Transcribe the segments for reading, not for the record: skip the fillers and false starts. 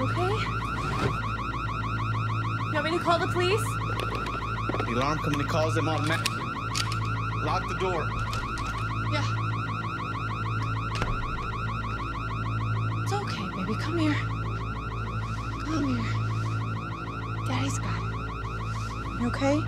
You okay? You want me to call the police? The alarm company calls them on Matt. Lock the door. Yeah. It's okay, baby. Come here. Come here. Daddy's got it. You okay?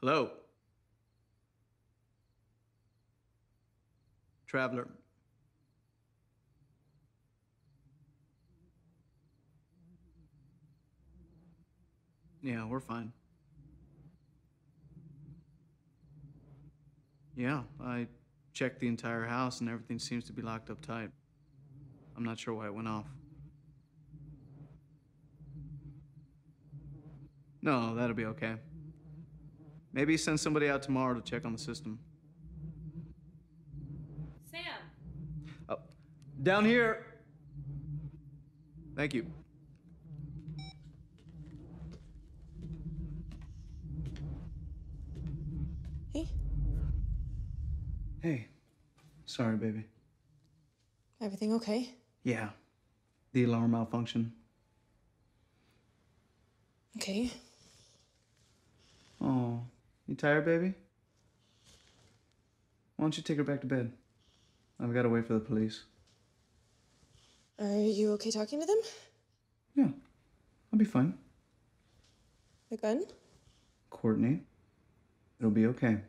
Hello? Traveler. Yeah, we're fine. Yeah, I checked the entire house and everything seems to be locked up tight. I'm not sure why it went off. No, that'll be okay. Maybe send somebody out tomorrow to check on the system. Sam! Oh, down here! Thank you. Hey. Hey. Sorry, baby. Everything okay? Yeah. The alarm malfunction. Okay. Oh. You tired, baby? Why don't you take her back to bed? I've got to wait for the police. Are you okay talking to them? Yeah, I'll be fine. The gun? Courtney, it'll be okay. Okay.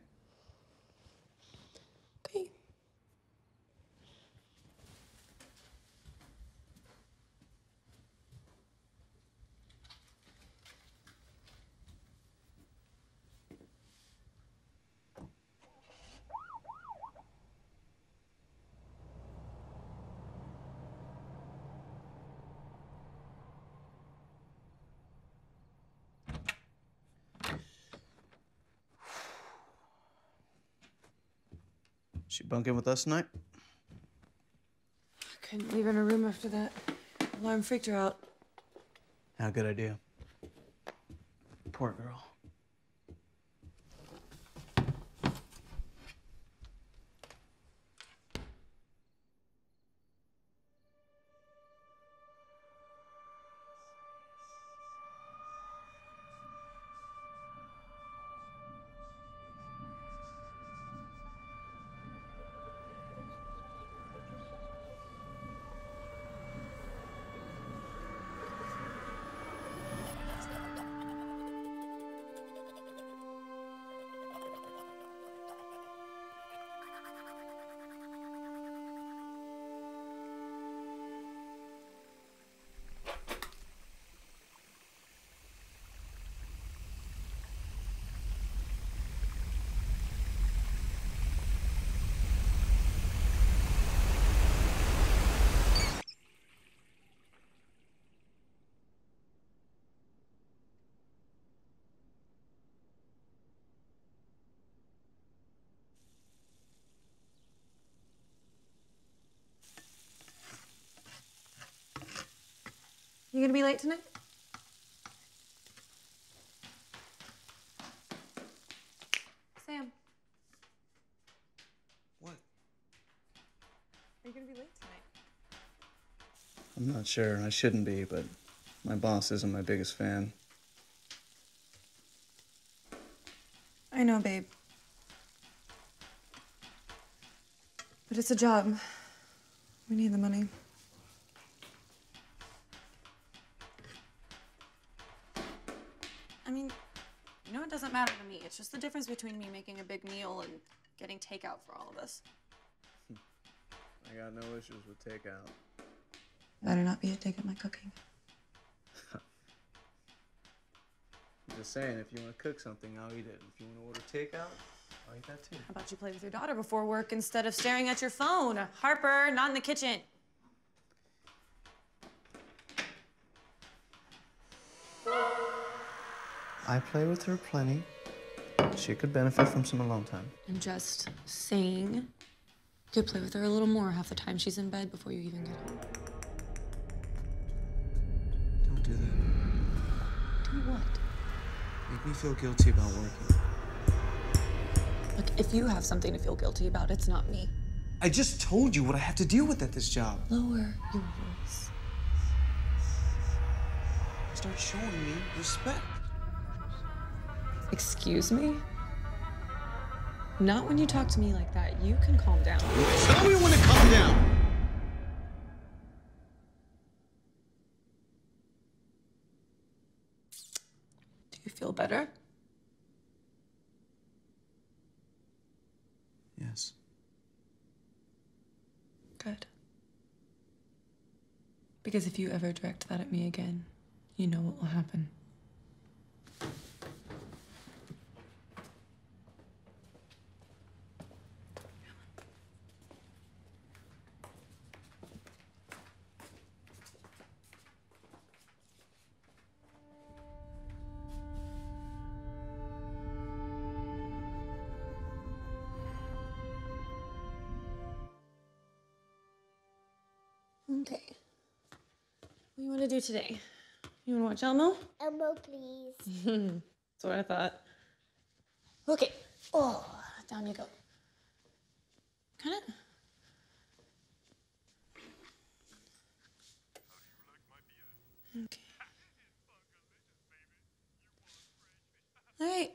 She bunk in with us tonight? Couldn't leave in her room after that. Alarm freaked her out. Not a good idea. Poor girl. You gonna be late tonight? Sam. What? Are you gonna be late tonight? I'm not sure. I shouldn't be, but my boss isn't my biggest fan. I know, babe. But it's a job. We need the money. It's just the difference between me making a big meal and getting takeout for all of us. I got no issues with takeout. Better not be a dig at my cooking. Just saying, if you want to cook something, I'll eat it. If you want to order takeout, I'll eat that too. How about you play with your daughter before work instead of staring at your phone? Harper, not in the kitchen. I play with her plenty. She could benefit from some alone time. I'm just saying, you could play with her a little more half the time she's in bed before you even get home. Don't do that. Do what? Make me feel guilty about working. Look, if you have something to feel guilty about, it's not me. I just told you what I have to deal with at this job. Lower your voice. Start showing me respect. Excuse me? Not when you talk to me like that. You can calm down. Tell me when to calm down! Do you feel better? Yes. Good. Because if you ever direct that at me again, you know what will happen. Okay. What do you want to do today? You want to watch Elmo? Elmo, please. That's what I thought. Okay. Oh, down you go. Cut it. Okay. All right.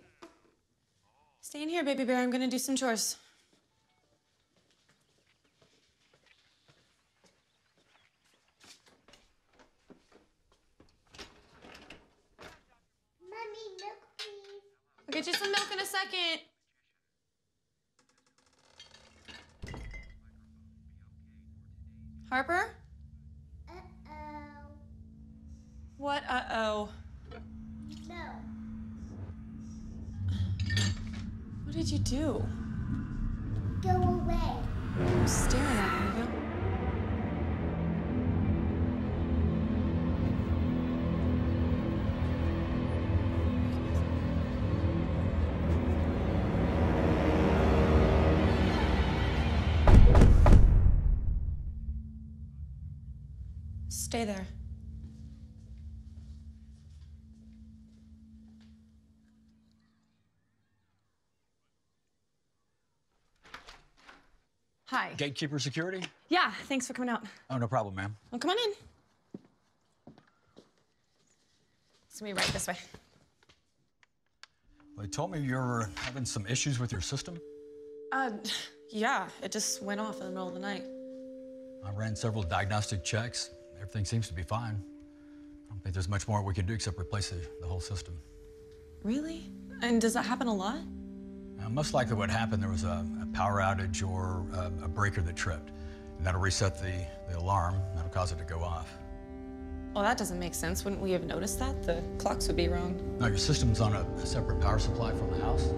Stay in here, baby bear. I'm going to do some chores. Get you some milk in a second. Harper? Uh-oh. What uh-oh? No. What did you do? Go away. I'm staring at you. Stay there. Hi. Gatekeeper security? Yeah, thanks for coming out. Oh, no problem, ma'am. Well, come on in. It's gonna be right this way. They told me you were having some issues with your system? Yeah, it just went off in the middle of the night. I ran several diagnostic checks. Everything seems to be fine. I don't think there's much more we can do except replace the whole system. Really? And does that happen a lot? Now, most likely what happened, there was a power outage or a breaker that tripped. And that'll reset the alarm. That'll cause it to go off. Well, that doesn't make sense. Wouldn't we have noticed that? The clocks would be wrong. No, your system's on a separate power supply from the house.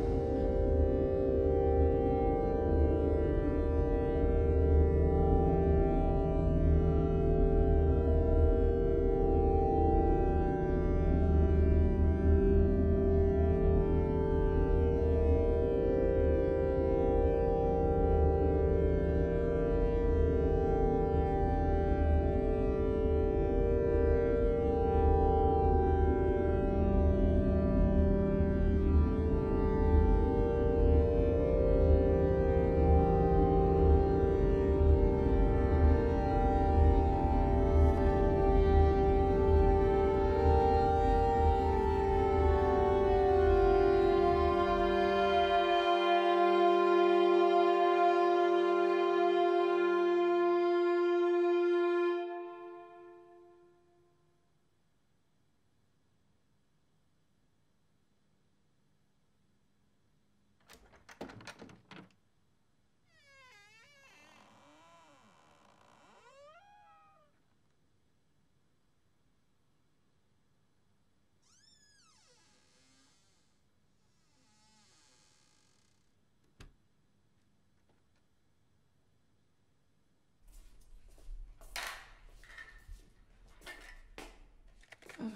Ugh.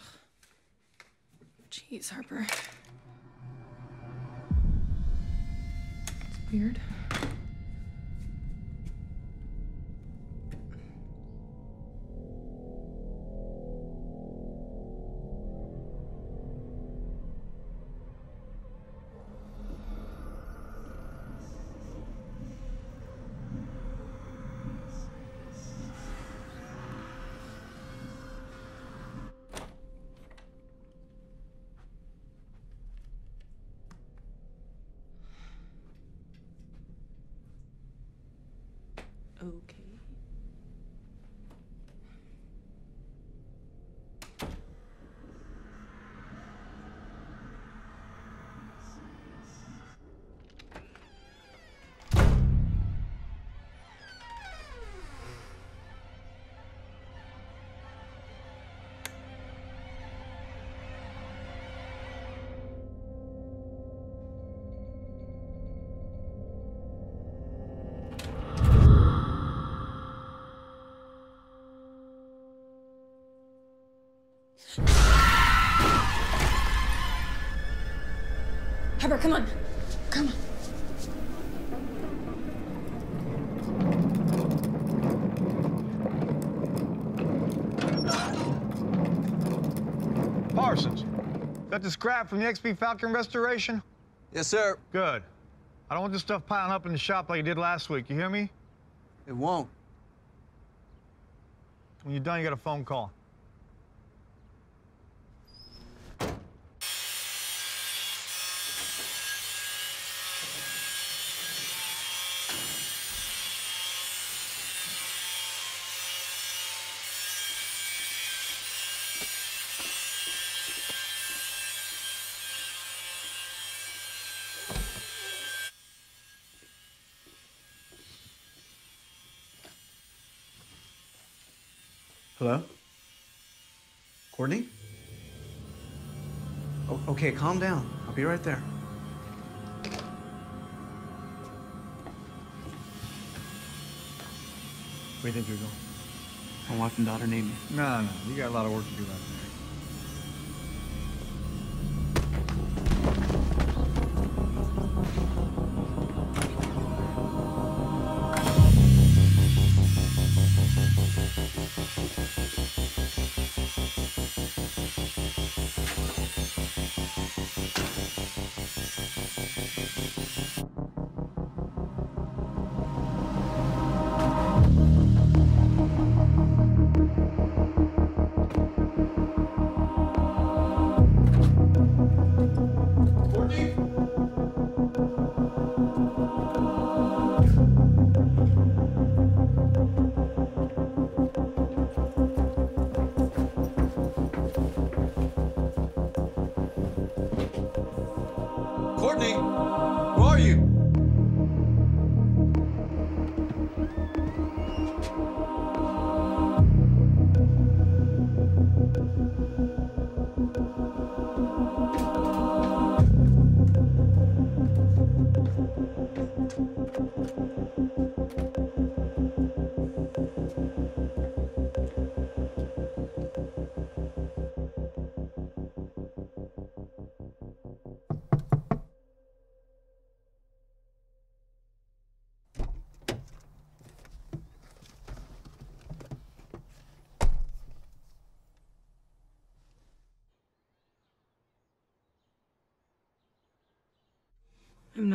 Jeez, Harper. It's weird. Okay. Harper, come on. Come on. Parsons, that the scrap from the XP Falcon restoration? Yes, sir. Good. I don't want this stuff piling up in the shop like it did last week. You hear me? It won't. When you're done, you got a phone call. Hello? Courtney? Okay, calm down. I'll be right there. Where did you go? My wife and daughter need me. No, no, you got a lot of work to do out there.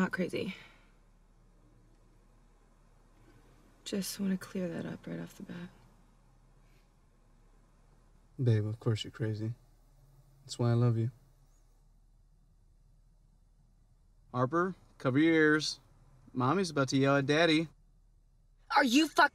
not crazy. Just want to clear that up right off the bat. Babe, of course you're crazy. That's why I love you. Harper, cover your ears. Mommy's about to yell at Daddy. Are you fuck?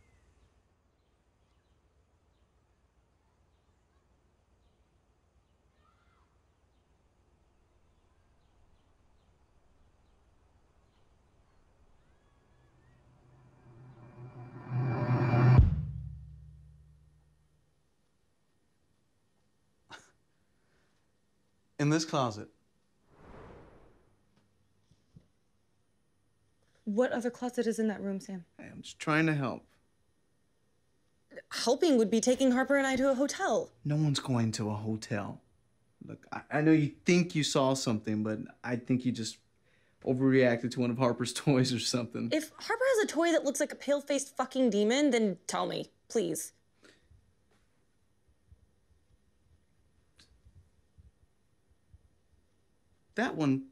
In this closet. What other closet is in that room, Sam? Hey, I'm just trying to help. Helping would be taking Harper and I to a hotel. No one's going to a hotel. Look, I know you think you saw something, but I think you just overreacted to one of Harper's toys or something. If Harper has a toy that looks like a pale-faced fucking demon, then tell me, please. That one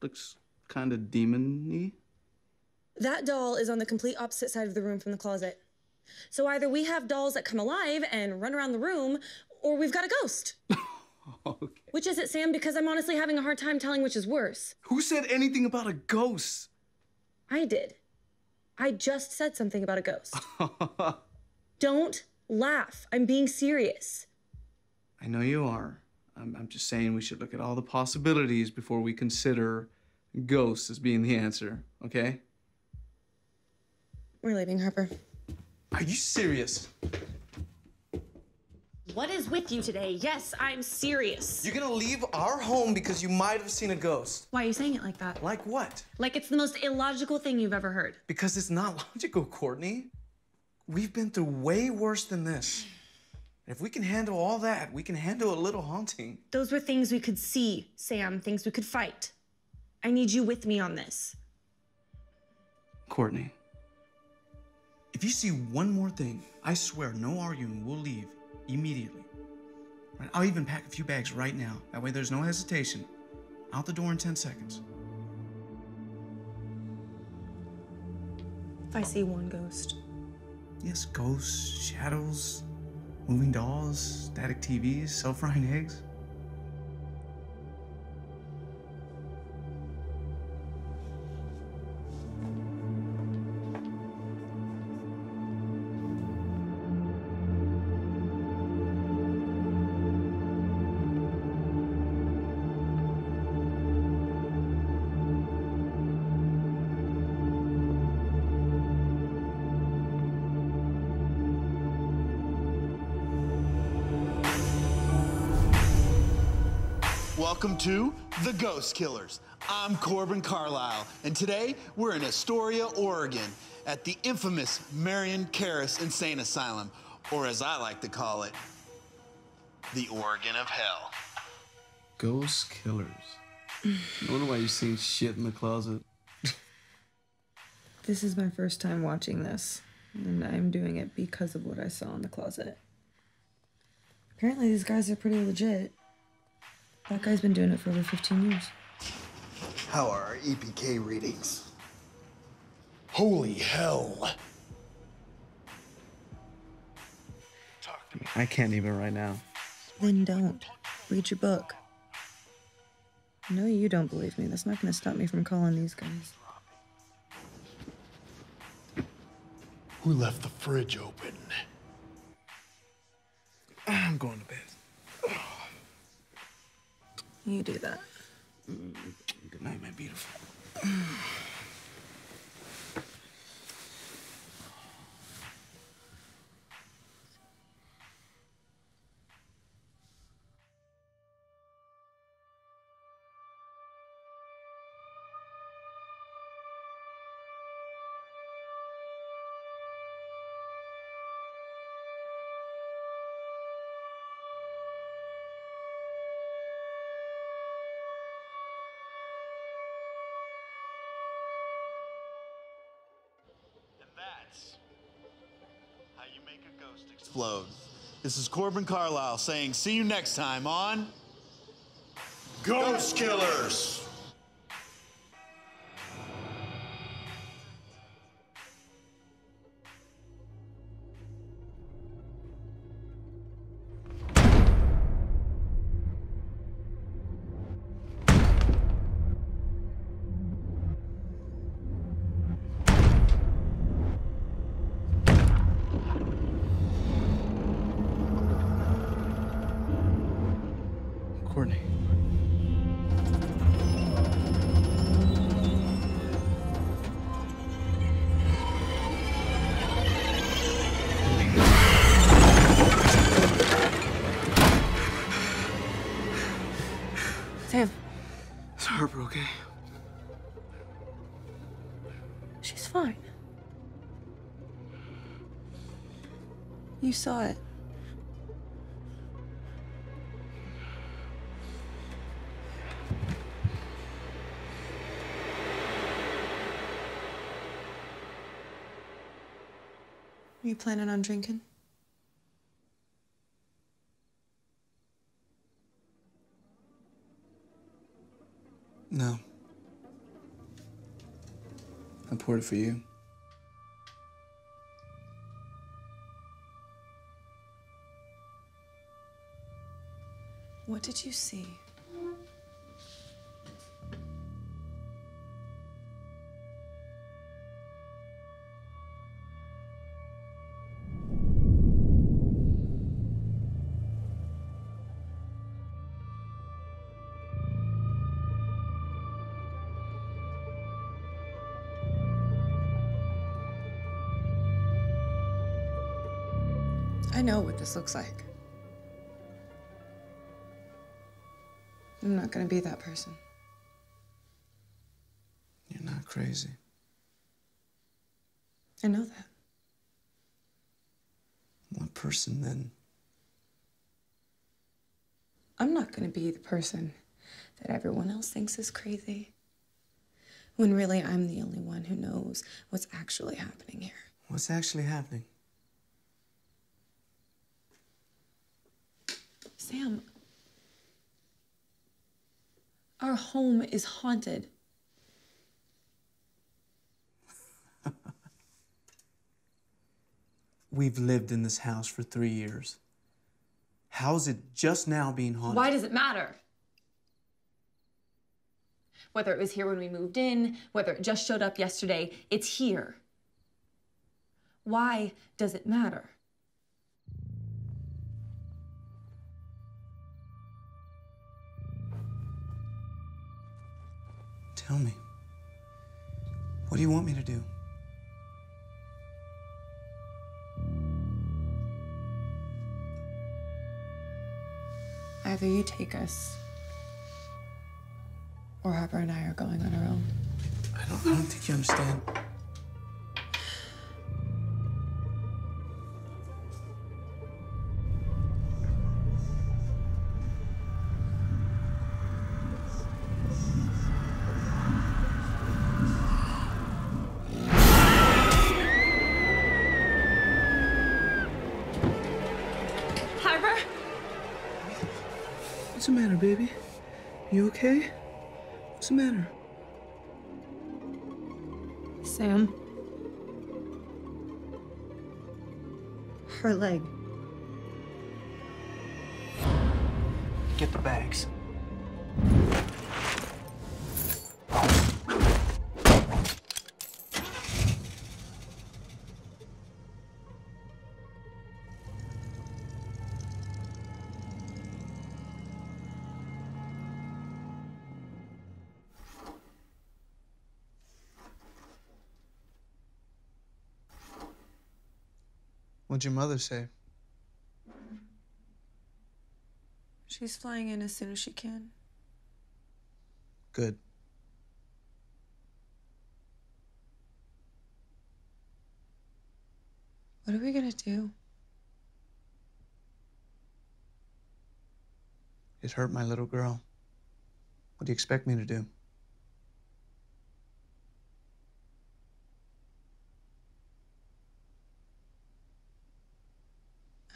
looks kind of demon-y. That doll is on the complete opposite side of the room from the closet. So either we have dolls that come alive and run around the room, or we've got a ghost. Okay. Which is it, Sam? Because I'm honestly having a hard time telling which is worse. Who said anything about a ghost? I did. I just said something about a ghost. Don't laugh. I'm being serious. I know you are. I'm just saying we should look at all the possibilities before we consider ghosts as being the answer, okay? We're leaving, Harper. Are you serious? What is with you today? Yes, I'm serious. You're gonna leave our home because you might have seen a ghost. Why are you saying it like that? Like what? Like it's the most illogical thing you've ever heard. Because it's not logical, Courtney. We've been through way worse than this. And if we can handle all that, we can handle a little haunting. Those were things we could see, Sam, things we could fight. I need you with me on this. Courtney. If you see one more thing, I swear, no arguing, we'll leave immediately. I'll even pack a few bags right now. That way there's no hesitation. Out the door in 10 seconds. If I see one ghost. Yes, ghosts, shadows, moving dolls, static TVs, self-frying eggs. Welcome to The Ghost Killers. I'm Corbin Carlisle, and today we're in Astoria, Oregon, at the infamous Marion Karras Insane Asylum, or as I like to call it, the Oregon of Hell. Ghost Killers. I wonder why you've seen shit in the closet. This is my first time watching this, and I'm doing it because of what I saw in the closet. Apparently these guys are pretty legit. That guy's been doing it for over 15 years. How are our EPK readings? Holy hell! Talk to me. I can't even right now. Then don't. Read your book. No, you don't believe me. That's not going to stop me from calling these guys. Who left the fridge open? I'm going to bed. You do that. Good night, my beautiful. Explode. This is Corbin Carlisle saying, see you next time on Ghost Killers. Courtney. Sam. Is Harper okay? She's fine. You saw it. Are you planning on drinking? No. I poured it for you. What did you see? I know what this looks like. I'm not gonna be that person. You're not crazy. I know that. What person then? I'm not gonna be the person that everyone else thinks is crazy, when really I'm the only one who knows what's actually happening here. What's actually happening? Sam, our home is haunted. We've lived in this house for 3 years. How's it just now being haunted? Why does it matter? Whether it was here when we moved in, whether it just showed up yesterday, it's here. Why does it matter? Tell me, what do you want me to do? Either you take us, or Harper and I are going on our own. I don't think you understand. What's the matter, baby? You okay? What's the matter? Sam. Her leg. Get the bags. What'd your mother say? She's flying in as soon as she can. Good. What are we gonna do? It hurt my little girl. What do you expect me to do?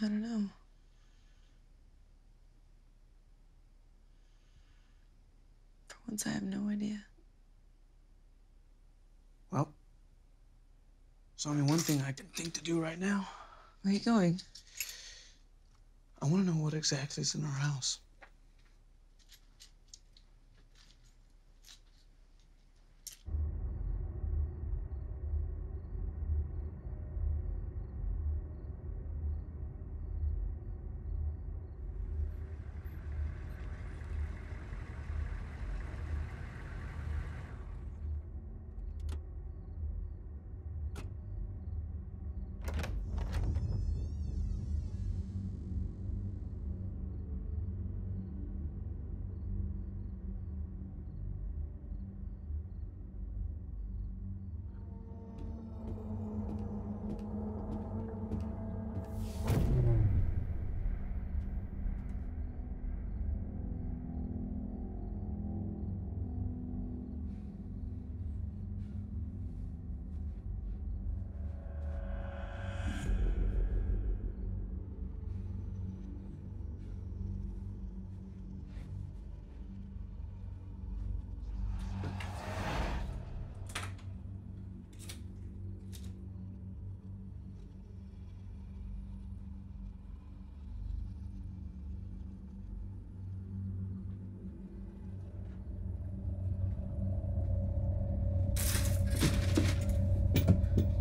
I don't know. For once, I have no idea. Well, there's only one thing I can think to do right now. Where are you going? I want to know what exactly is in her house.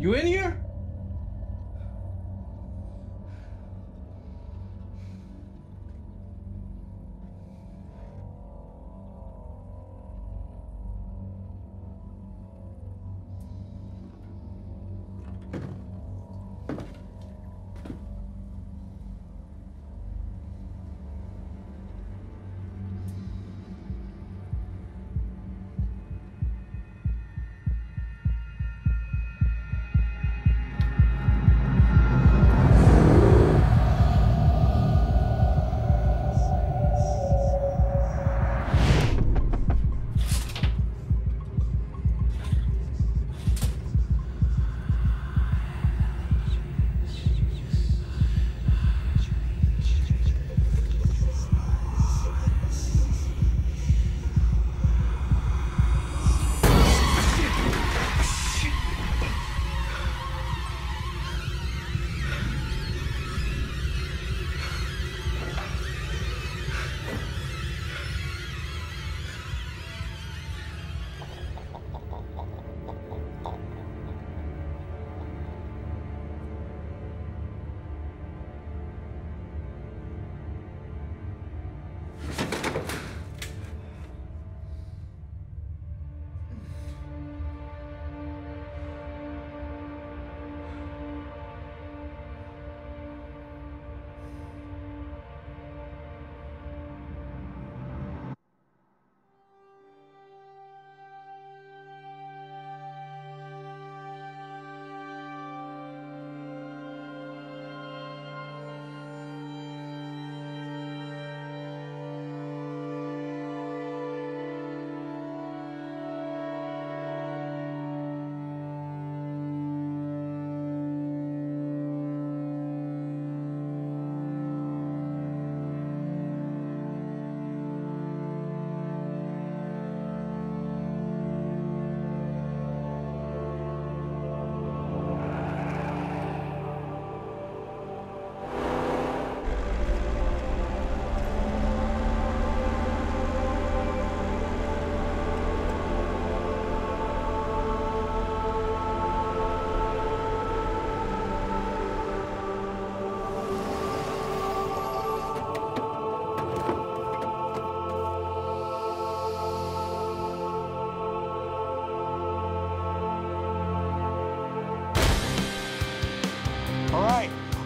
You in here?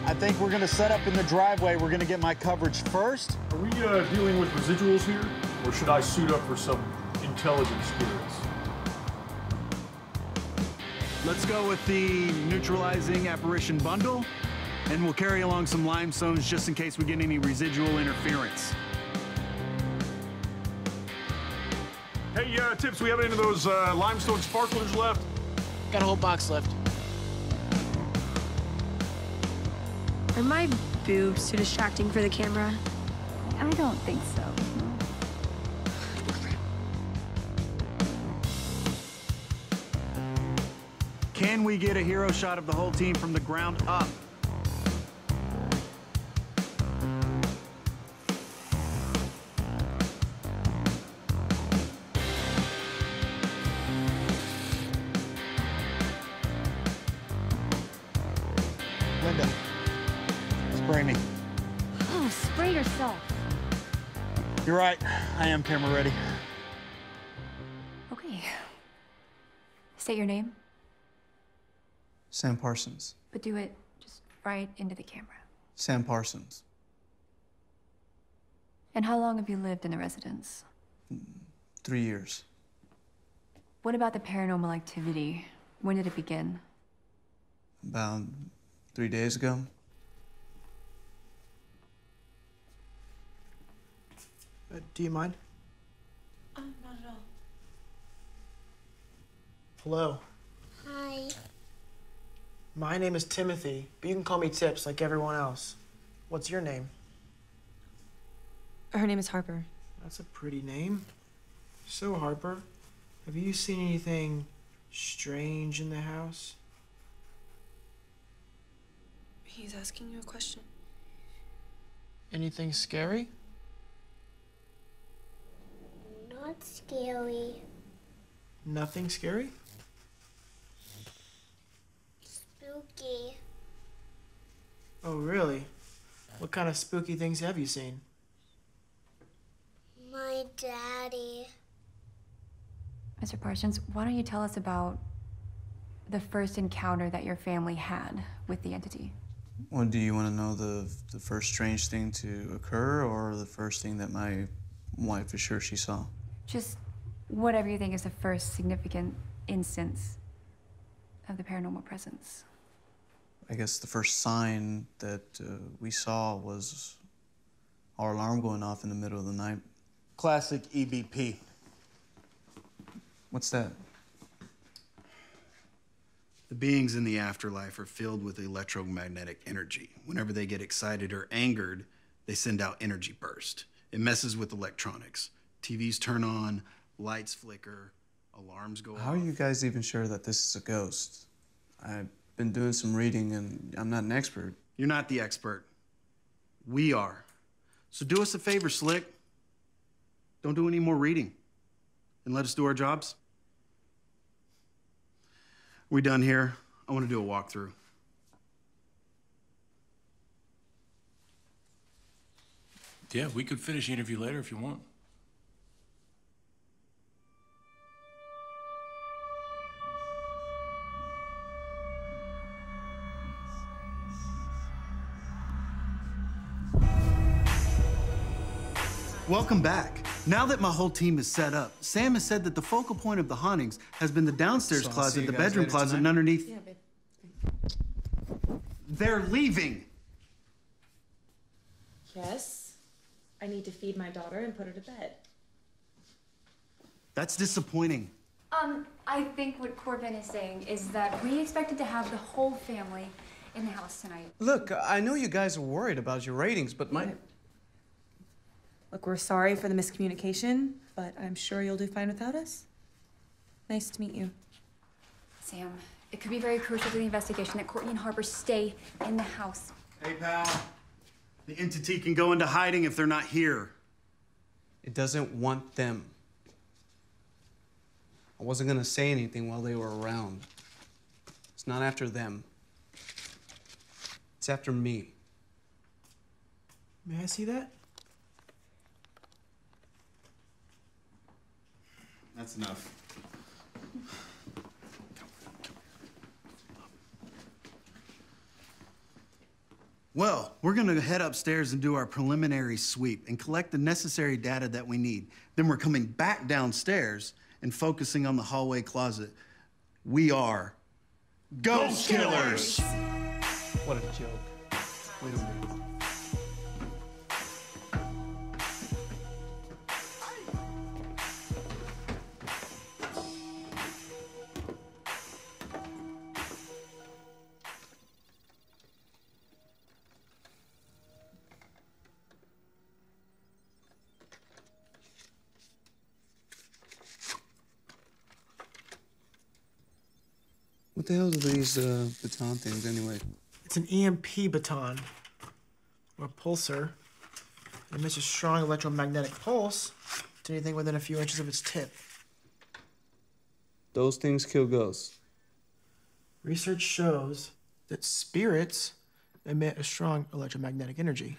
I think we're going to set up in the driveway. We're going to get my coverage first. Are we dealing with residuals here, or should I suit up for some intelligence spirits? Let's go with the neutralizing apparition bundle, and we'll carry along some limestones just in case we get any residual interference. Hey, Tips, we have any of those limestone sparklers left? Got a whole box left. Are my boobs too distracting for the camera? I don't think so. No. Can we get a hero shot of the whole team from the ground up? You're right. I am camera ready. Okay. State your name. Sam Parsons. But do it just right into the camera. Sam Parsons. And how long have you lived in the residence? 3 years. What about the paranormal activity? When did it begin? About 3 days ago. Do you mind? Not at all. Hello. Hi. My name is Timothy, but you can call me Tips like everyone else. What's your name? Her name is Harper. That's a pretty name. So, Harper, have you seen anything strange in the house? He's asking you a question. Anything scary? Not scary. Nothing scary? spooky. Oh, really? What kind of spooky things have you seen? My daddy. Mr. Parsons, why don't you tell us about the first encounter that your family had with the entity? Well, do you want to know the first strange thing to occur, or the first thing that my wife is sure she saw? Just whatever you think is the first significant instance of the paranormal presence. I guess the first sign that we saw was our alarm going off in the middle of the night. Classic EBP. What's that? The beings in the afterlife are filled with electromagnetic energy. Whenever they get excited or angered, they send out energy bursts. It messes with electronics. TVs turn on, lights flicker, alarms go off. How are you guys even sure that this is a ghost? I've been doing some reading and I'm not an expert. You're not the expert. We are. So do us a favor, Slick. Don't do any more reading and let us do our jobs. We done here? I want to do a walkthrough. Yeah, we could finish the interview later if you want. Welcome back. Now that my whole team is set up, Sam has said that the focal point of the hauntings has been the downstairs closet, the bedroom closet, and underneath. Yeah, babe. They're leaving. Yes. I need to feed my daughter and put her to bed. That's disappointing. I think what Corbin is saying is that we expected to have the whole family in the house tonight. Look, I know you guys are worried about your ratings, but my... Look, we're sorry for the miscommunication, but I'm sure you'll do fine without us. Nice to meet you. Sam, it could be very crucial to the investigation that Courtney and Harper stay in the house. Hey, pal. The entity can go into hiding if they're not here. It doesn't want them. I wasn't gonna say anything while they were around. It's not after them. It's after me. May I see that? That's enough. Well, we're gonna head upstairs and do our preliminary sweep and collect the necessary data that we need. Then we're coming back downstairs and focusing on the hallway closet. We are Ghost Killers! What a joke. Wait a minute. What the hell are these baton things, anyway? It's an EMP baton, or pulsar. It emits a strong electromagnetic pulse to anything within a few inches of its tip. Those things kill ghosts. Research shows that spirits emit a strong electromagnetic energy.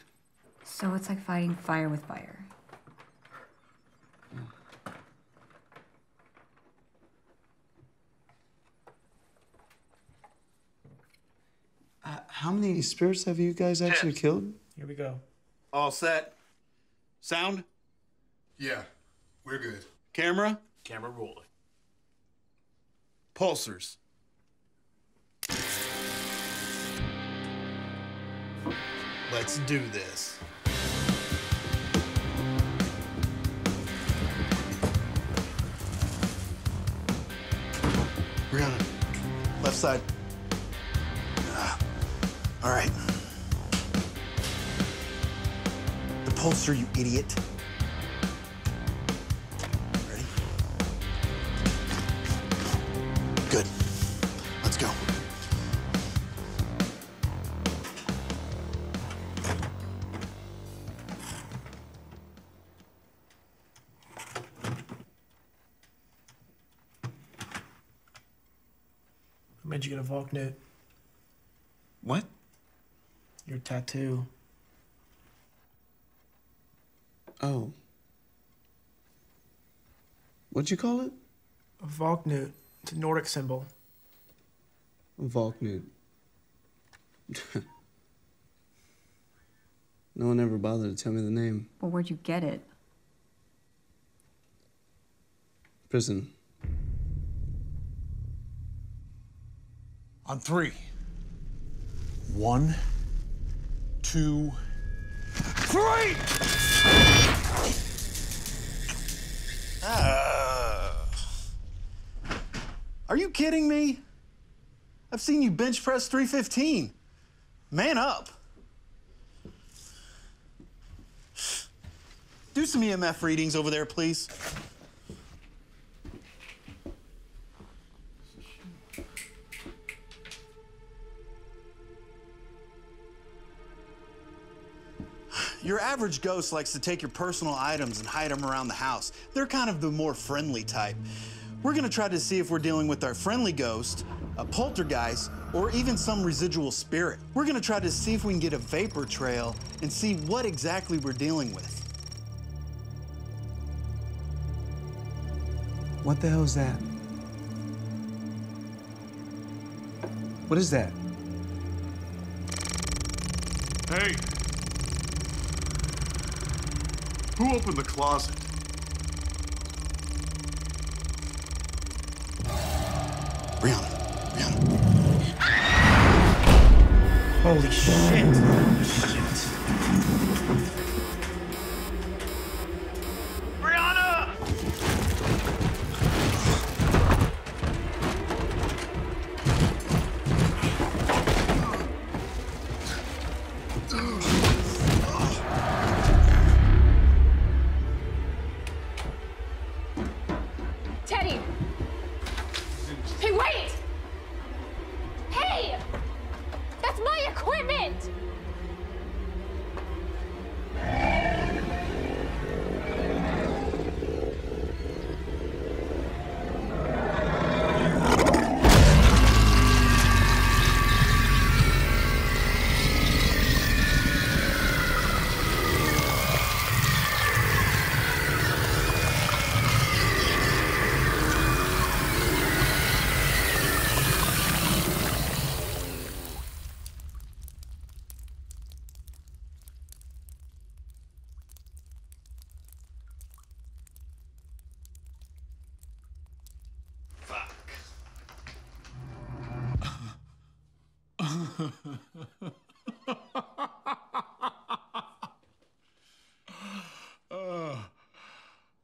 So it's like fighting fire with fire. How many spirits have you guys actually killed? Here we go. All set. Sound? Yeah, we're good. Camera? Camera rolling. Pulsars. Let's do this. Brianna, left side. All right. The pulsar, you idiot. Ready? Good. Let's go. I made you get a Valknut. Your tattoo. Oh. What'd you call it? A Valknut. It's a Nordic symbol. Valknut. No one ever bothered to tell me the name. Well, where'd you get it? Prison. On three. 1, 2, 3! Are you kidding me? I've seen you bench press 315. Man up. Do some EMF readings over there, please. Your average ghost likes to take your personal items and hide them around the house. They're kind of the more friendly type. We're gonna try to see if we're dealing with our friendly ghost, a poltergeist, or even some residual spirit. We're gonna try to see if we can get a vapor trail and see what exactly we're dealing with. What the hell is that? What is that? Hey! Who opened the closet? Brianna. Ah! Holy shit.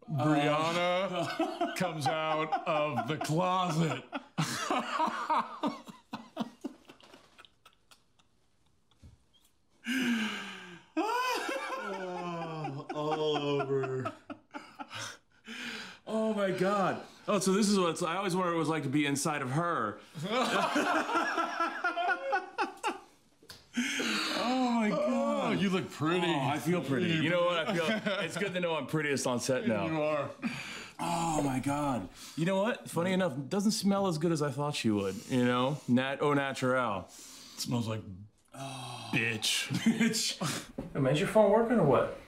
Brianna comes out of the closet. Oh, all over. Oh my God. Oh, so this is what it's, I always wondered what it was like to be inside of her. Oh my God! Oh, you look pretty. Oh, I feel pretty. You know what? I feel. It's good to know I'm prettiest on set now. You are. Oh my God! You know what? Funny enough, it doesn't smell as good as I thought she would. You know, au naturel. It smells like, oh, bitch. Bitch. Hey, man, is your phone working or what?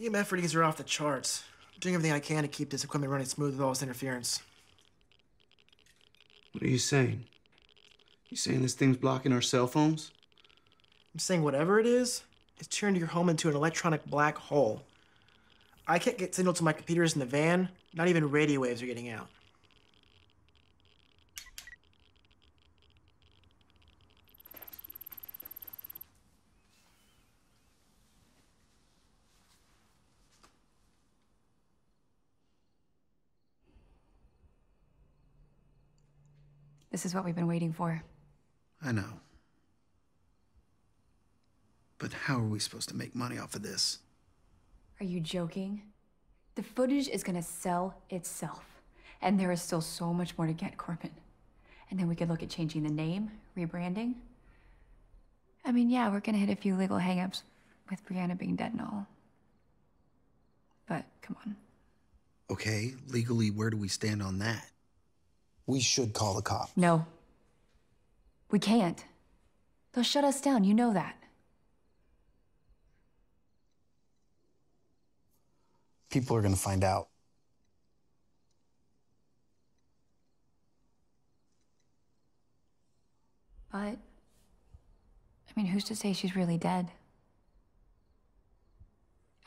EMF readings are off the charts. I'm doing everything I can to keep this equipment running smooth with all this interference. What are you saying? You saying this thing's blocking our cell phones? I'm saying whatever it is, it's turning your home into an electronic black hole. I can't get signal to my computers in the van. Not even radio waves are getting out. This is what we've been waiting for. I know. But how are we supposed to make money off of this? Are you joking? The footage is gonna sell itself. And there is still so much more to get, Corbin. And then we could look at changing the name, rebranding. I mean, yeah, we're gonna hit a few legal hang-ups with Brianna being dead and all. But, come on. Okay, legally, where do we stand on that? We should call the cops. No. We can't. They'll shut us down, you know that. People are gonna find out. But, I mean, who's to say she's really dead?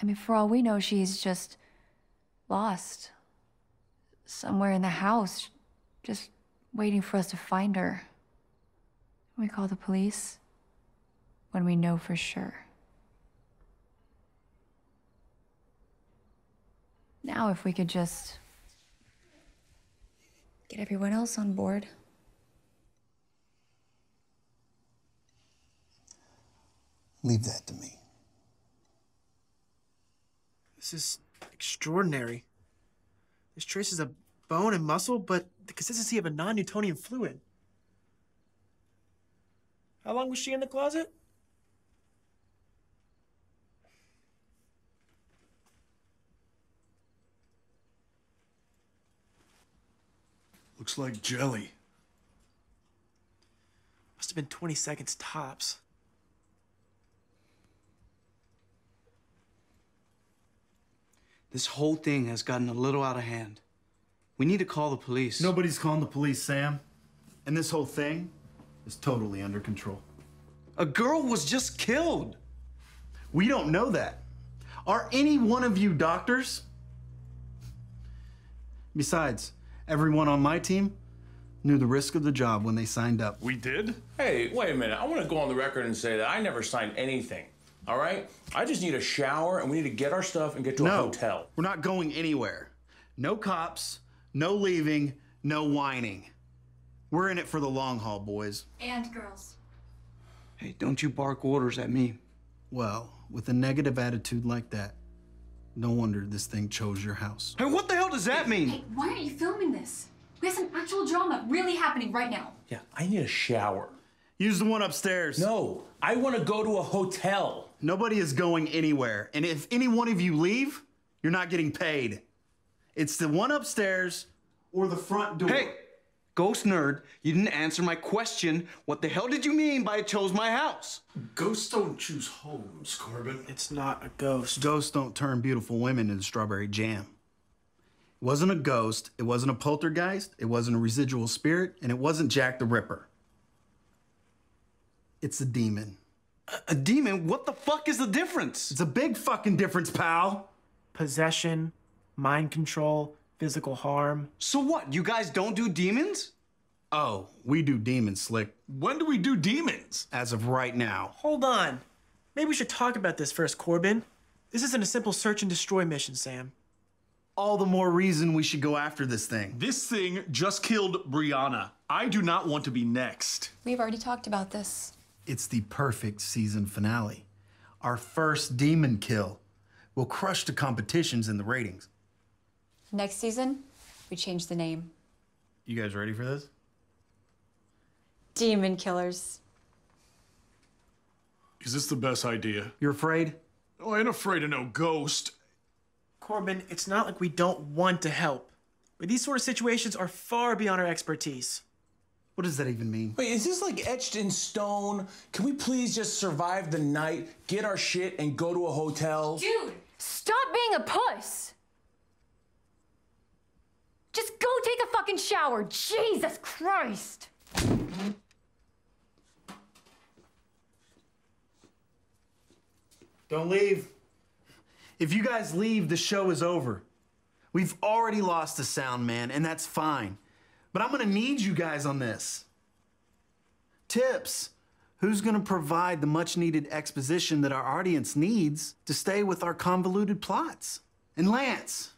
I mean, for all we know, she's just lost somewhere in the house, just waiting for us to find her. We call the police when we know for sure. Now, if we could just get everyone else on board. Leave that to me. This is extraordinary. There's traces of bone and muscle, but the consistency of a non-Newtonian fluid. How long was she in the closet? Looks like jelly. Must have been 20 seconds tops. This whole thing has gotten a little out of hand. We need to call the police. Nobody's calling the police, Sam. And this whole thing is totally under control. A girl was just killed. We don't know that. Are any one of you doctors? Besides, everyone on my team knew the risk of the job when they signed up. We did? Hey, wait a minute. I want to go on the record and say that I never signed anything. All right? I just need a shower, and we need to get our stuff and get to a hotel. We're not going anywhere. No cops, no leaving, no whining. We're in it for the long haul, boys. And girls. Hey, don't you bark orders at me. Well, with a negative attitude like that, no wonder this thing chose your house. Hey, what the hell does that mean? Hey, why aren't you filming this? We have some actual drama really happening right now. Yeah, I need a shower. Use the one upstairs. No, I want to go to a hotel. Nobody is going anywhere. And if any one of you leave, you're not getting paid. It's the one upstairs or the front door. Hey, ghost nerd, you didn't answer my question. What the hell did you mean by it chose my house? Ghosts don't choose homes, Corbin. It's not a ghost. Ghosts don't turn beautiful women into strawberry jam. It wasn't a ghost. It wasn't a poltergeist. It wasn't a residual spirit. And it wasn't Jack the Ripper. It's a demon. A demon? What the fuck is the difference? It's a big fucking difference, pal. Possession, mind control, physical harm. So what? You guys don't do demons? Oh, we do demons, Slick. When do we do demons? As of right now. Hold on. Maybe we should talk about this first, Corbin. This isn't a simple search and destroy mission, Sam. All the more reason we should go after this thing. This thing just killed Brianna. I do not want to be next. We've already talked about this. It's the perfect season finale. Our first demon kill will crush the competitions in the ratings. Next season, we change the name. You guys ready for this? Demon Killers. Is this the best idea? You're afraid? Oh, I ain't afraid of no ghost. Corbin, it's not like we don't want to help. But these sort of situations are far beyond our expertise. What does that even mean? Wait, is this like etched in stone? Can we please just survive the night, get our shit, and go to a hotel? Dude, stop being a puss! Just go take a fucking shower, Jesus Christ! Don't leave. If you guys leave, the show is over. We've already lost the sound man, and that's fine. But I'm gonna need you guys on this. Tips. Who's gonna provide the much needed exposition that our audience needs to stay with our convoluted plots? And Lance,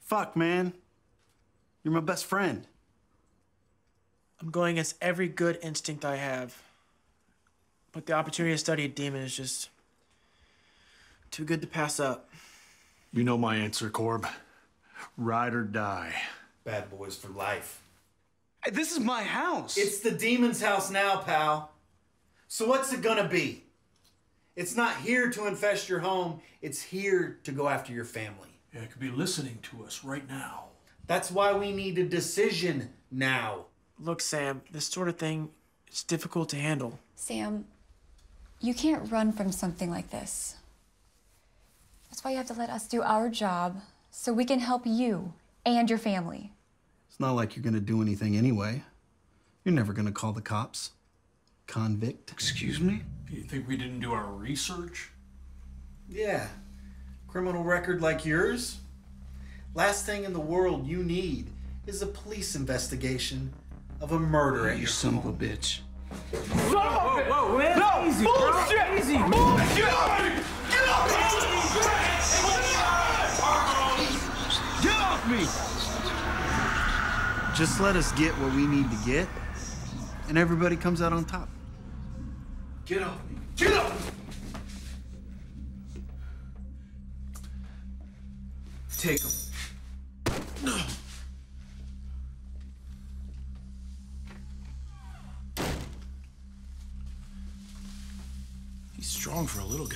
fuck man, you're my best friend. I'm going against every good instinct I have, but the opportunity to study a demon is just too good to pass up. You know my answer, Corb. Ride or die. Bad boys for life. This is my house. It's the demon's house now, pal. So what's it gonna be? It's not here to infest your home. It's here to go after your family. Yeah, it could be listening to us right now. That's why we need a decision now. Look, Sam, this sort of thing is difficult to handle. Sam, you can't run from something like this. That's why you have to let us do our job so we can help you and your family. It's not like you're gonna do anything anyway. You're never gonna call the cops. Convict. Excuse me? You think we didn't do our research? Yeah. Criminal record like yours? Last thing in the world you need is a police investigation of a murder. You son of a bitch. Stop it! Whoa, whoa, no! Easy, bullshit! Bro. Easy! Bullshit! Get off me! Get off me! Get off me! Just let us get what we need to get, and everybody comes out on top. Get off me! Get off me! Take him. He's strong for a little guy.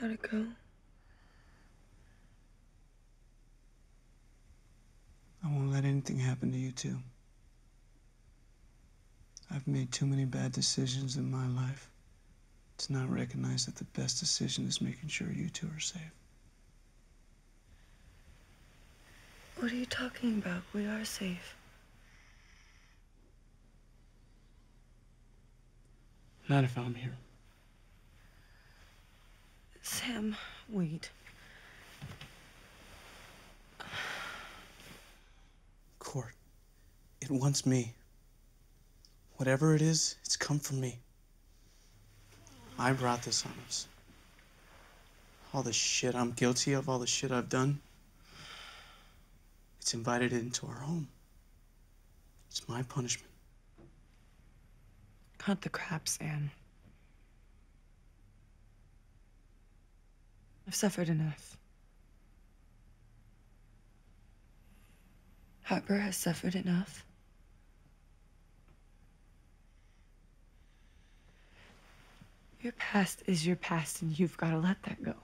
How'd it go? I won't let anything happen to you two. I've made too many bad decisions in my life to not recognize that the best decision is making sure you two are safe. What are you talking about? We are safe. Not if I'm here. Sam, wait. Court, it wants me. Whatever it is, it's come from me. I brought this on us. All the shit I'm guilty of, all the shit I've done, it's invited into our home. It's my punishment. Cut the crap, Sam. I've suffered enough. Harper has suffered enough. Your past is your past, and you've got to let that go.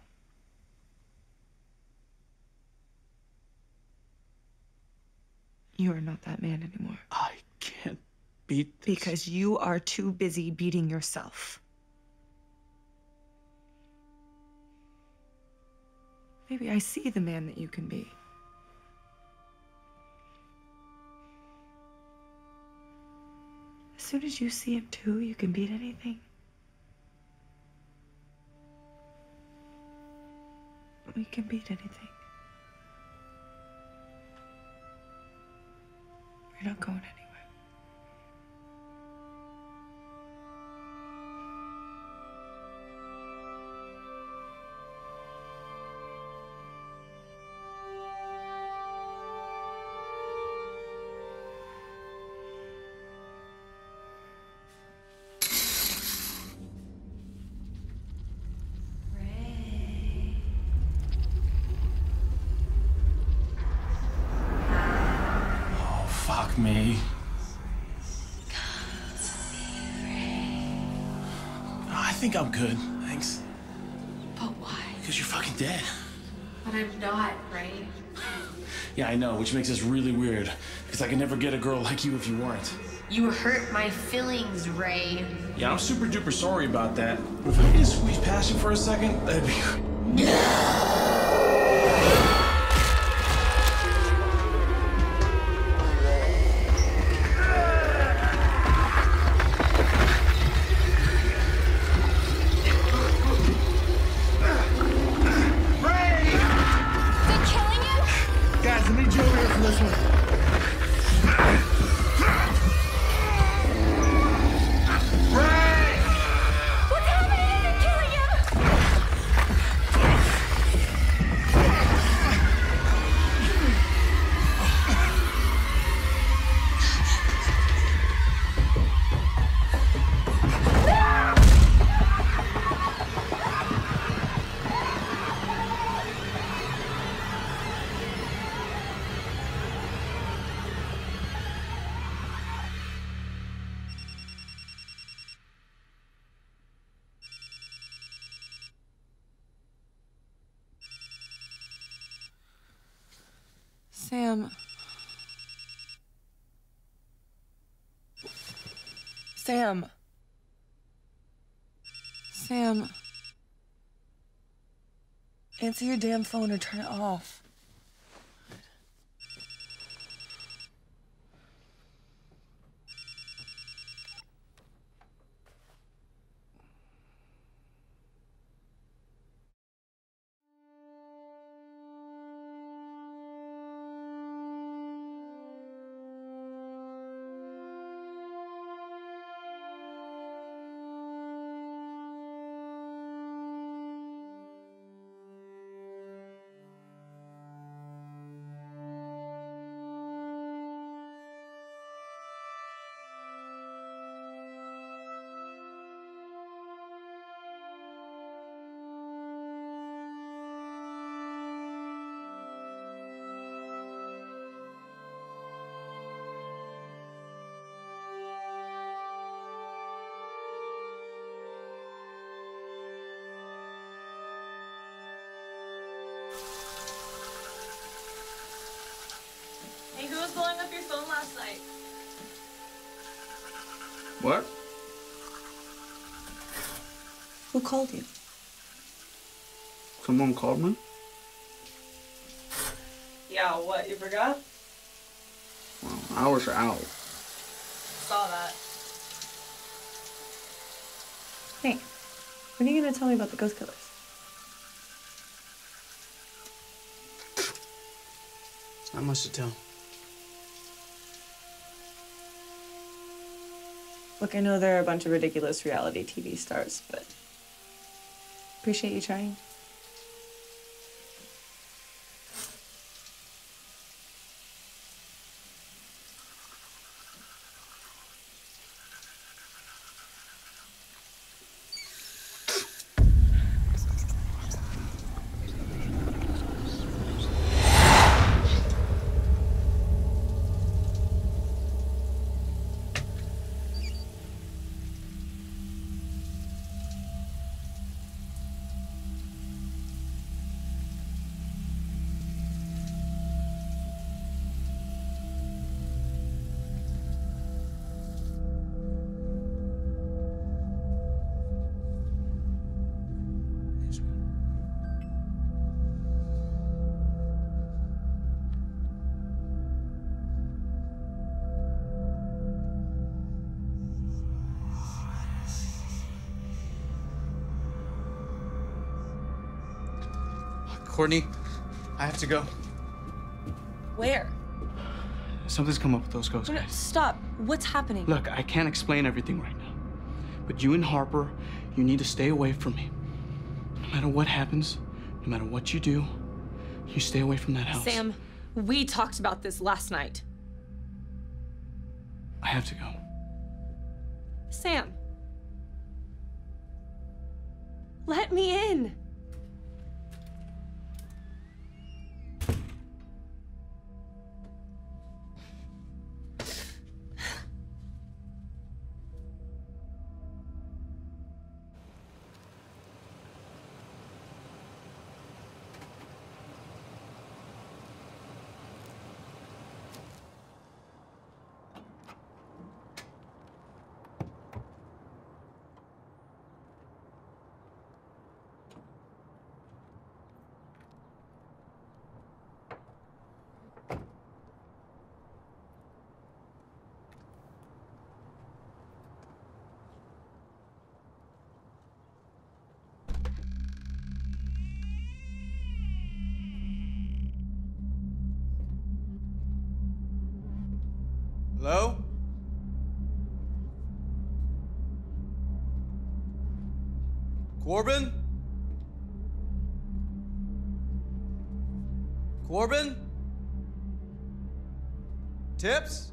You are not that man anymore. I can't beat this. Because you are too busy beating yourself. Maybe I see the man that you can be. As soon as you see him too, you can beat anything. We can beat anything. We're not going anywhere. Me. I think I'm good, thanks. Because you're fucking dead. But I'm not, right? Yeah, I know, which makes this really weird. Because I could never get a girl like you if you weren't. You hurt my feelings, Ray. Yeah, I'm super duper sorry about that. If I could squeeze past you for a second, that'd be... Sam. Answer your damn phone or turn it off. Blowing up your phone last night. What? Who called you? Someone called me? Yeah, what, you forgot? Well, I was out. Saw that. Hey, when are you gonna tell me about the Ghost Killers? Not much to tell. Look, I know there are a bunch of ridiculous reality TV stars, but appreciate you trying. Courtney, I have to go. Where? Something's come up with those ghosts. Stop. What's happening? Look, I can't explain everything right now. But you and Harper, you need to stay away from me. No matter what happens, no matter what you do, you stay away from that house. Sam, we talked about this last night. I have to go. Sam. Let me in. Hello? Corbin? Corbin? Tips?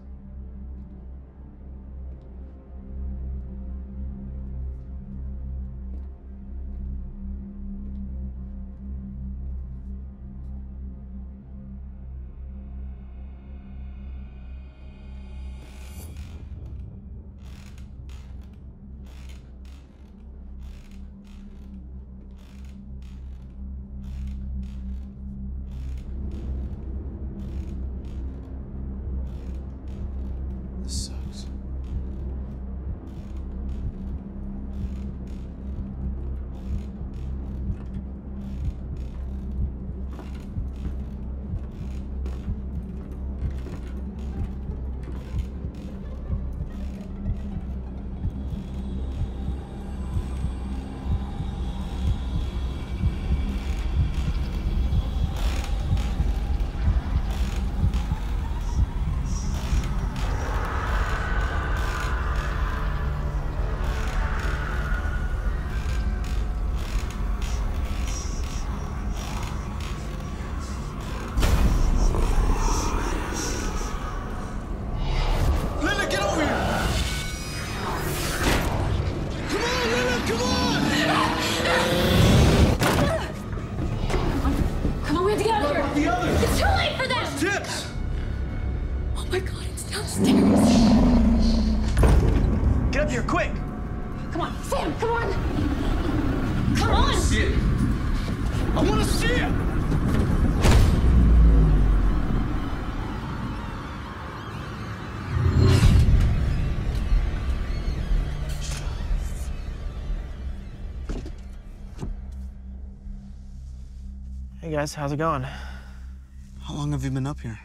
Hey guys, how's it going? How long have you been up here?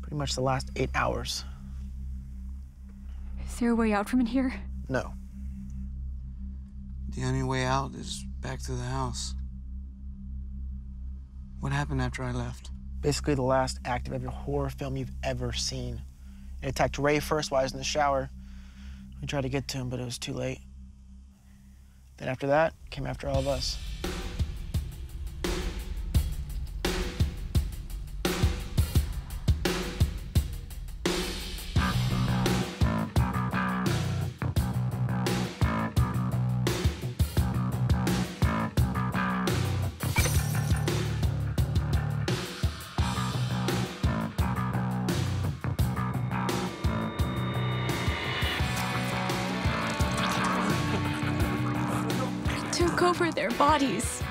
Pretty much the last 8 hours. Is there a way out from in here? No. The only way out is back to the house. What happened after I left? Basically the last act of every horror film you've ever seen. It attacked Ray first while I was in the shower. We tried to get to him, but it was too late. Then after that, it came after all of us. Over their bodies,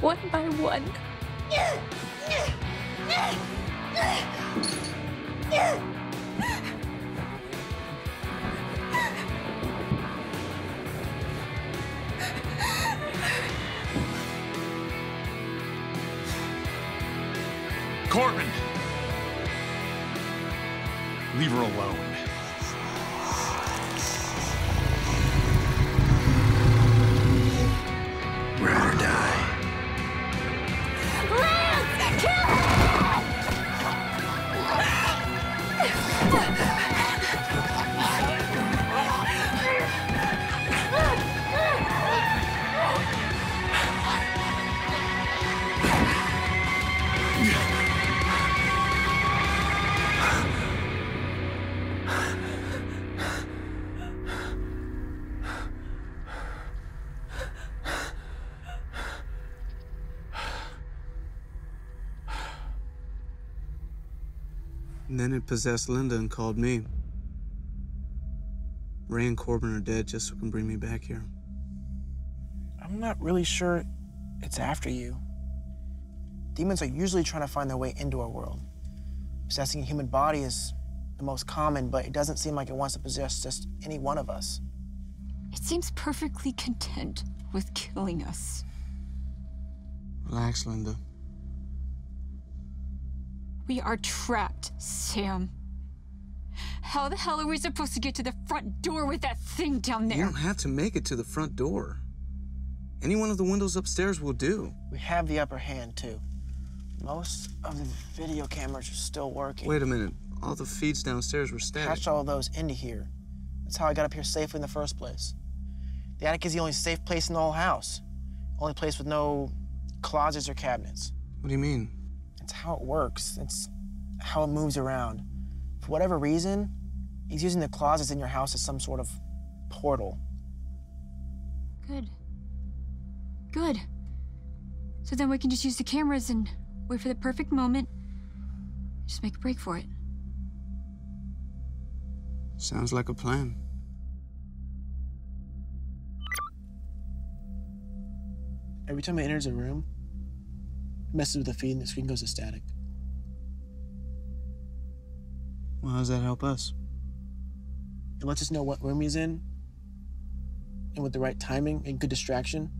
one by one. Corbin! Leave her alone. And then it possessed Linda and called me. Ray and Corbin are dead just so it can bring me back here. I'm not really sure it's after you. Demons are usually trying to find their way into our world. Possessing a human body is the most common, but it doesn't seem like it wants to possess just any one of us. It seems perfectly content with killing us. Relax, Linda. We are trapped, Sam. How the hell are we supposed to get to the front door with that thing down there? You don't have to make it to the front door. Any one of the windows upstairs will do. We have the upper hand, too. Most of the video cameras are still working. Wait a minute. All the feeds downstairs were static. Patched all those into here. That's how I got up here safely in the first place. The attic is the only safe place in the whole house. Only place with no closets or cabinets. What do you mean? It's how it works. It's how it moves around. For whatever reason, he's using the closets in your house as some sort of portal. Good. Good. So then we can just use the cameras and wait for the perfect moment. Just make a break for it. Sounds like a plan. Every time it enters a room, it messes with the feed and the screen goes to static. Well, how does that help us? It lets us know what room he's in, and with the right timing and good distraction,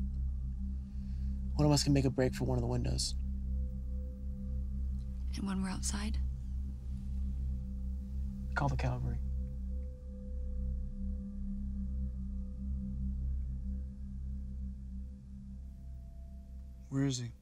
one of us can make a break for one of the windows. And when we're outside? Call the cavalry. Where is he?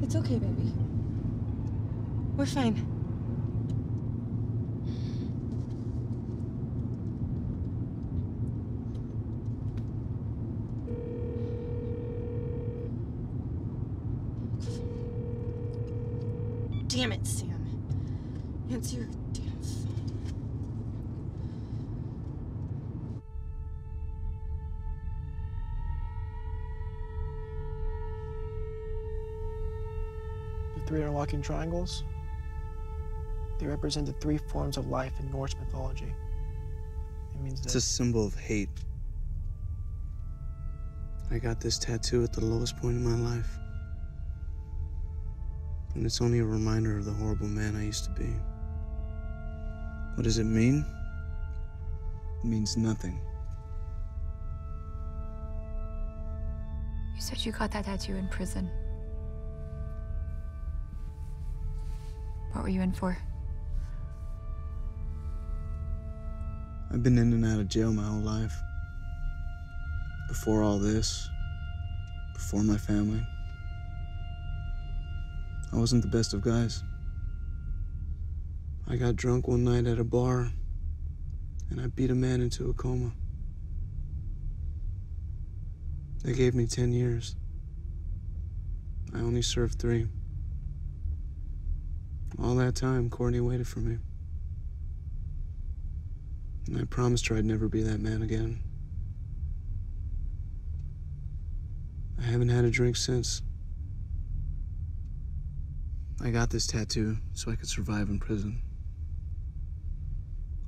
It's okay, baby. We're fine. Damn it, Sam. It's your damn phone. Three interlocking triangles, they represent the three forms of life in Norse mythology. It means that it's a symbol of hate. I got this tattoo at the lowest point in my life. And it's only a reminder of the horrible man I used to be. What does it mean? It means nothing. You said you got that tattoo in prison. What were you in for? I've been in and out of jail my whole life. Before all this, before my family, I wasn't the best of guys. I got drunk one night at a bar, and I beat a man into a coma. They gave me 10 years. I only served 3. All that time, Courtney waited for me. I promised her I'd never be that man again. I haven't had a drink since. I got this tattoo so I could survive in prison.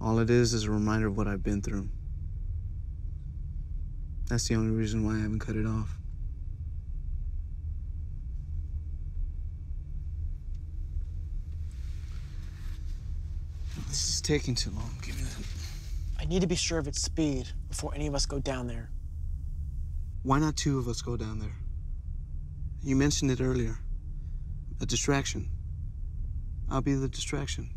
All it is a reminder of what I've been through. That's the only reason why I haven't cut it off. This is taking too long. Give me that. I need to be sure of its speed before any of us go down there. Why not two of us go down there? You mentioned it earlier. A distraction. I'll be the distraction.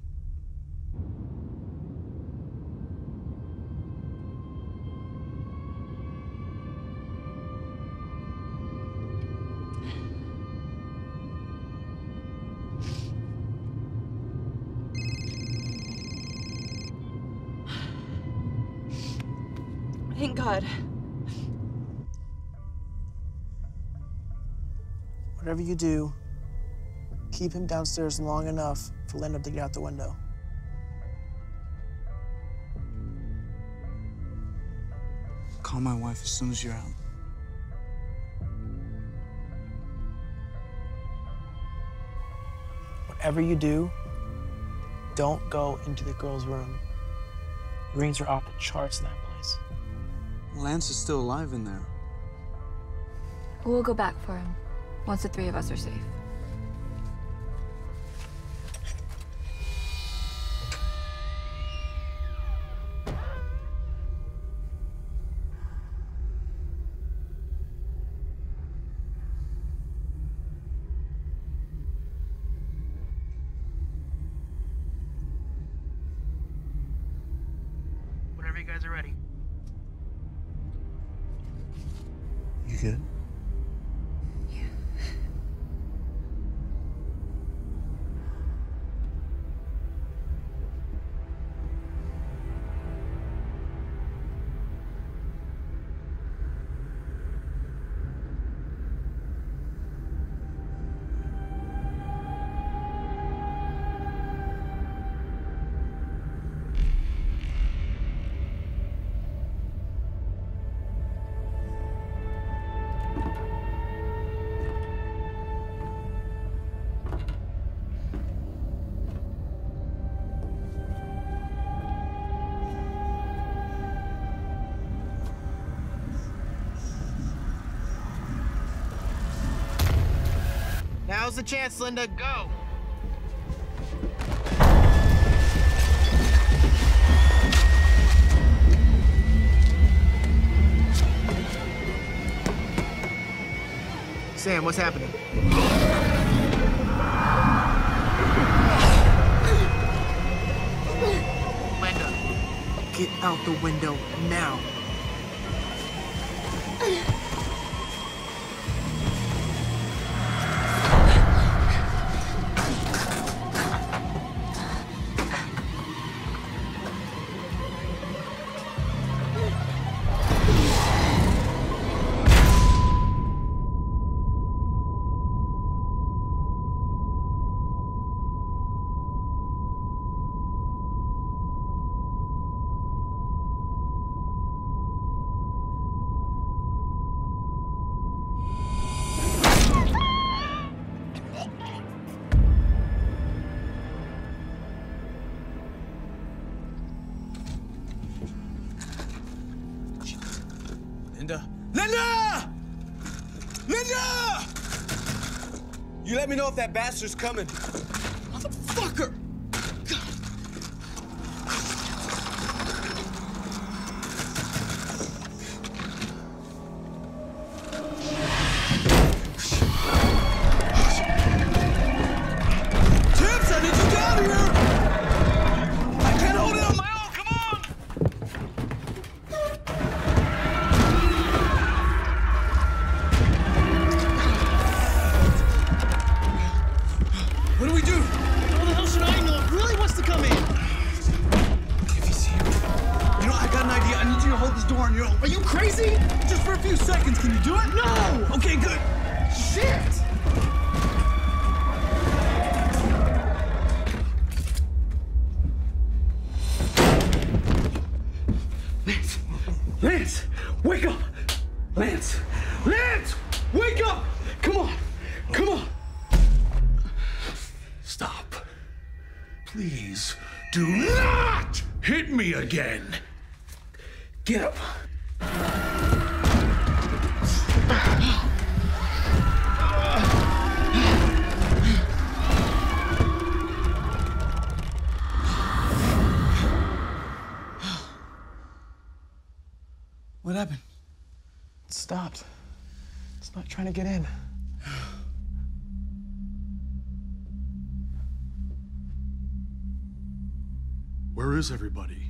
Thank God. Whatever you do, keep him downstairs long enough for Linda to get out the window. Call my wife as soon as you're out. Whatever you do, don't go into the girl's room. Rings are off the charts in that place. Lance is still alive in there. We'll go back for him once the three of us are safe. Now's the chance, Linda. Go! Sam, what's happening? Linda, get out the window now. Let me know if that bastard's coming. Motherfucker! Tips, I need you down here! I can't hold it on my own, come on! What do we do? Lance, wake up! Lance! Lance! Wake up! Come on! Come on! Stop. Please, do not hit me again! Get up. What happened? It stopped. It's not trying to get in. Where is everybody?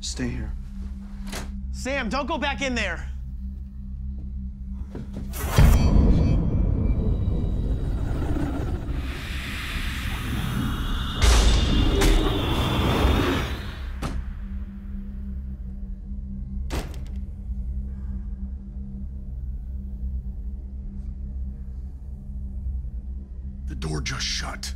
Stay here. Sam, don't go back in there. The door just shut.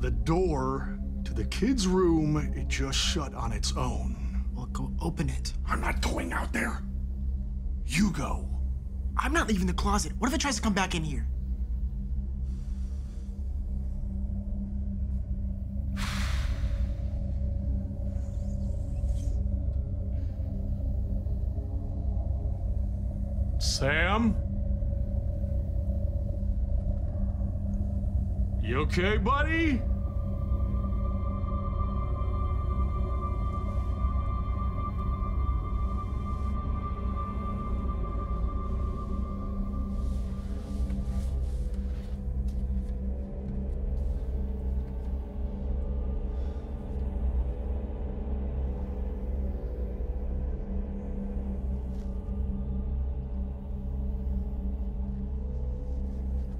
The door to the kids' room, it just shut on its own. Well, go open it. I'm not going out there. You go. I'm not leaving the closet. What if it tries to come back in here? Sam? You okay, buddy?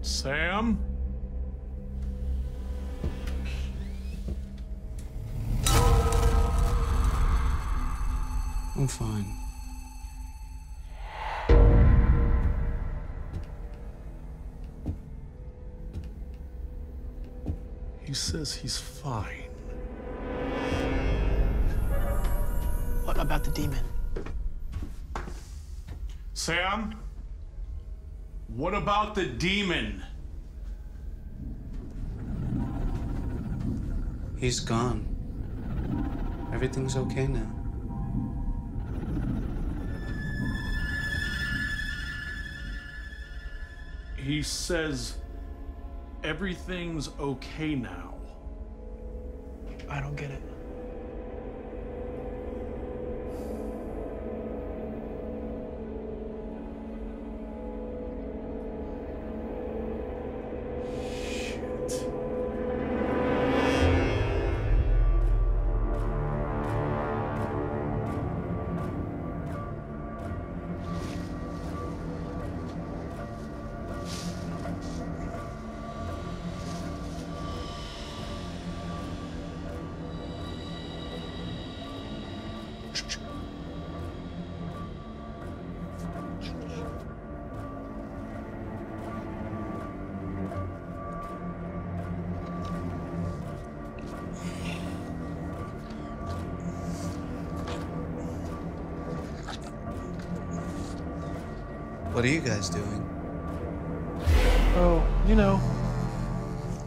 Sam? I'm fine. He says he's fine. What about the demon? Sam? What about the demon? He's gone. Everything's okay now. He says everything's okay now. I don't get it. What are you guys doing? Oh, you know.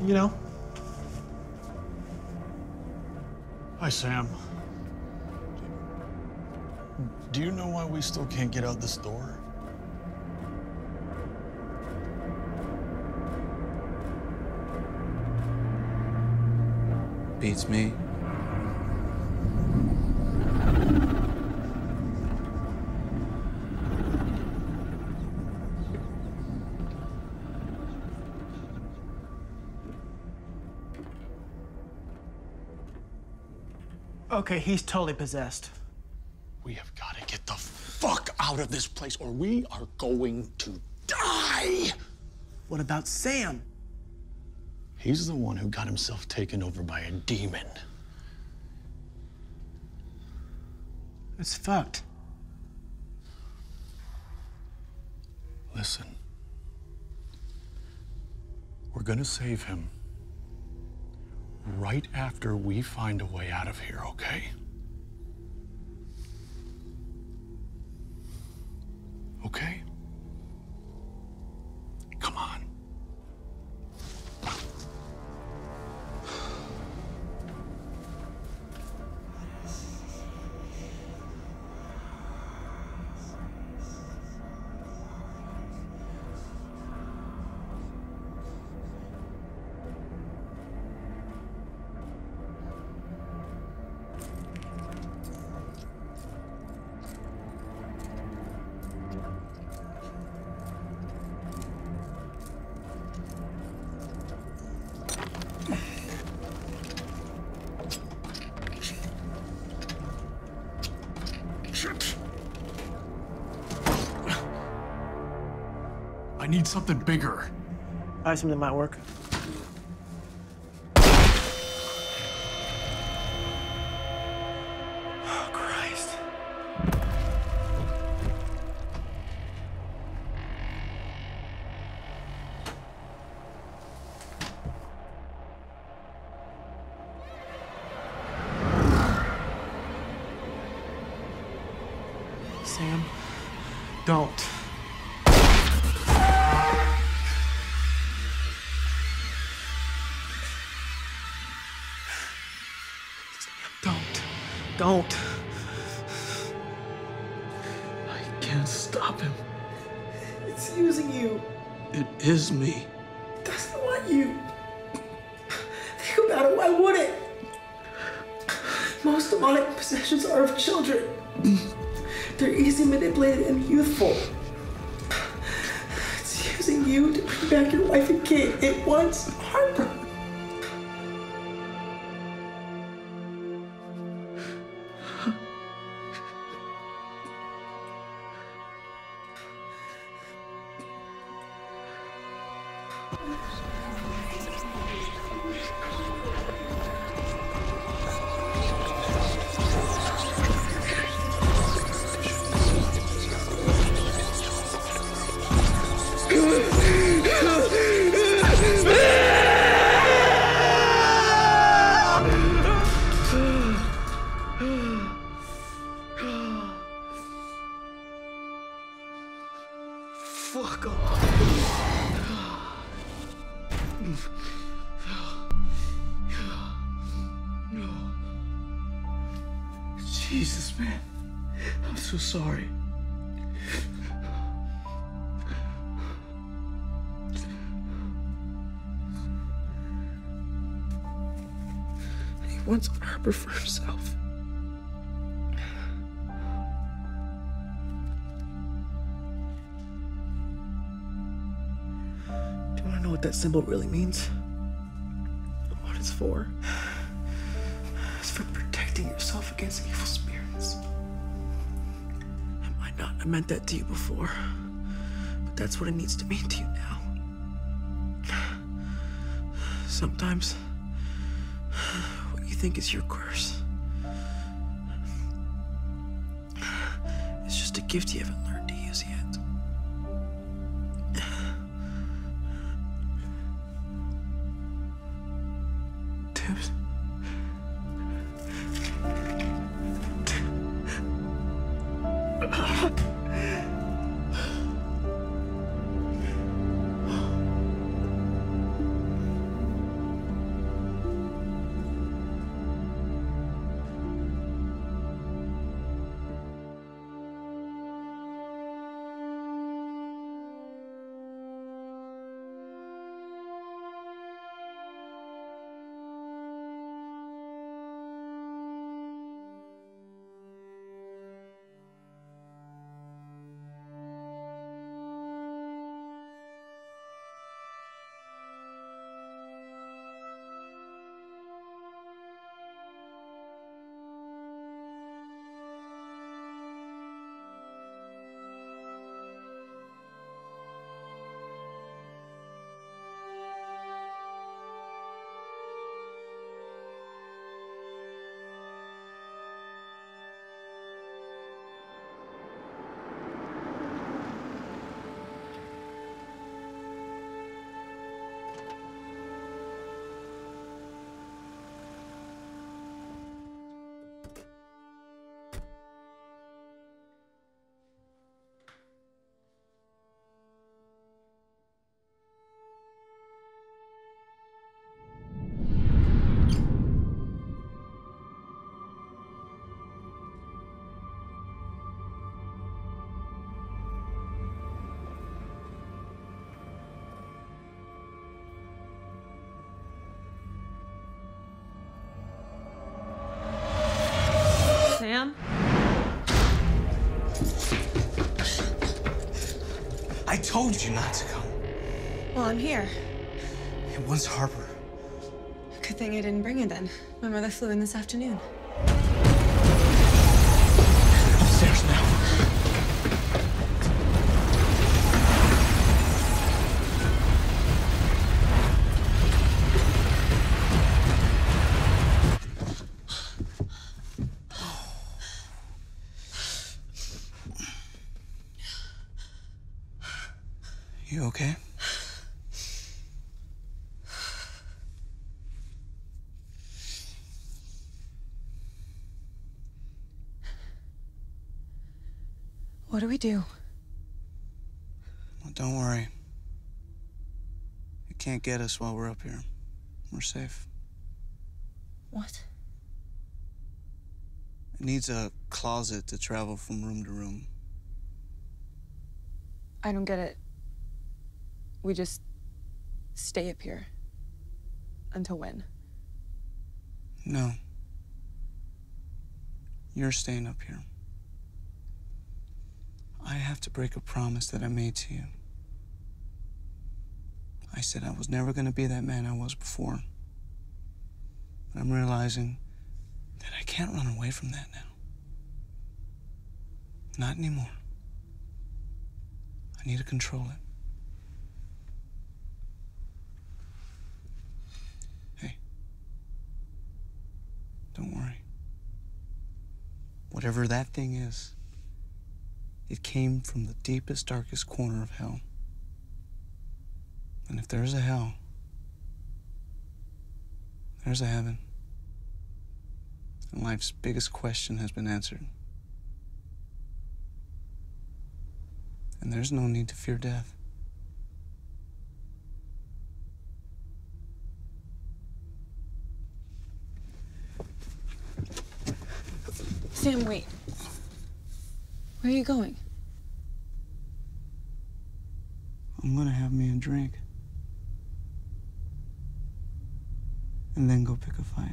You know. Hi, Sam. Do you know why we still can't get out this door? Beats me. Okay, he's totally possessed. We have got to get the fuck out of this place or we are going to die! What about Sam? He's the one who got himself taken over by a demon. It's fucked. Listen. We're gonna save him right after we find a way out of here, okay? Okay? Come on. I need something bigger. I have something that might work. Oh, Christ. Sam, don't. Don't. I can't stop him. It's using you. It is me. It doesn't want you. Think about it, why would it? Most demonic possessions are of children. They're easily manipulated and youthful. It's using you to bring back your wife and kid. It wants Harper. Fuck off. Jesus, man. I'm so sorry. He wants Harper for himself. Know what that symbol really means? What it's for? It's for protecting yourself against evil spirits. I might not have meant that to you before, but that's what it needs to mean to you now. Sometimes, what you think is your curse is just a gift you haven't learned to use yet. I told you not to come. Well, I'm here. It was Harper. Good thing I didn't bring her then. My mother flew in this afternoon. Upstairs now. You okay? What do we do? Well, don't worry. It can't get us while we're up here. We're safe. What? It needs a closet to travel from room to room. I don't get it. We just stay up here. Until when? No. You're staying up here. I have to break a promise that I made to you. I said I was never gonna be that man I was before. But I'm realizing that I can't run away from that now. Not anymore. I need to control it. Don't worry. Whatever that thing is, it came from the deepest, darkest corner of hell. And if there's a hell, there's a heaven. And life's biggest question has been answered. And there's no need to fear death. Sam, wait. Where are you going? I'm gonna have me a drink. And then go pick a fight.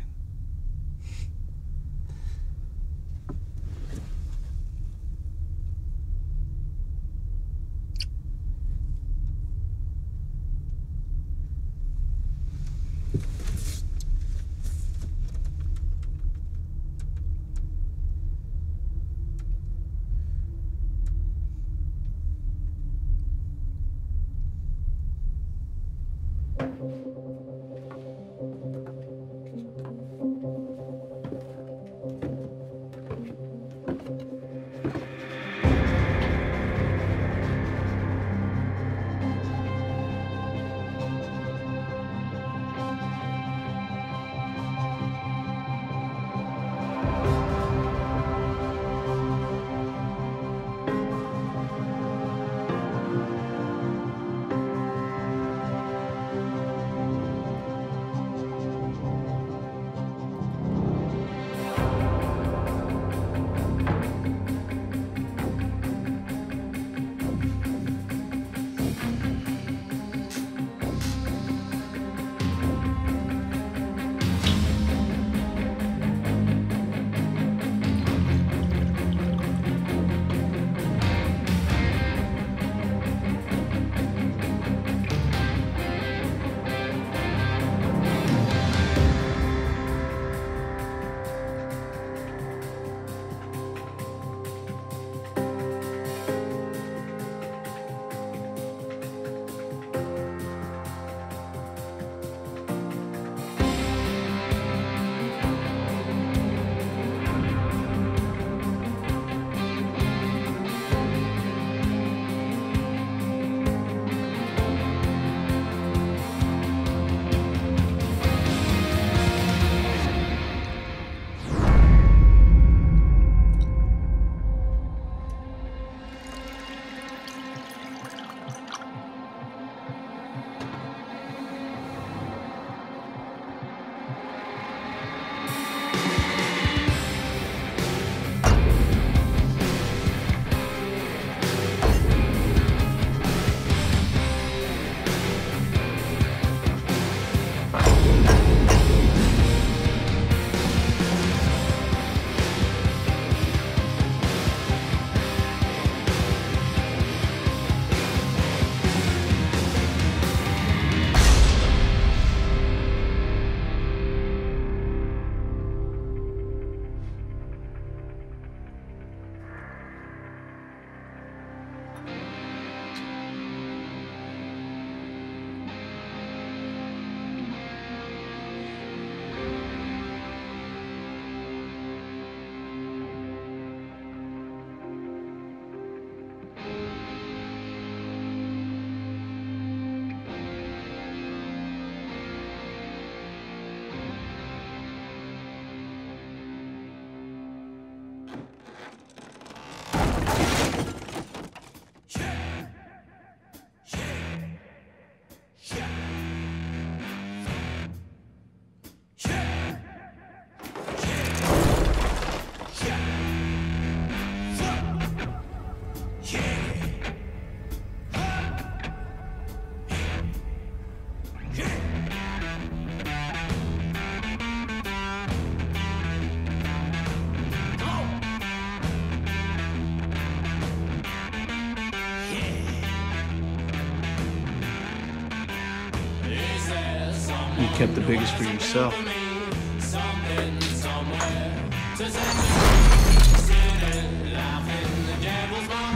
You kept the biggest for yourself.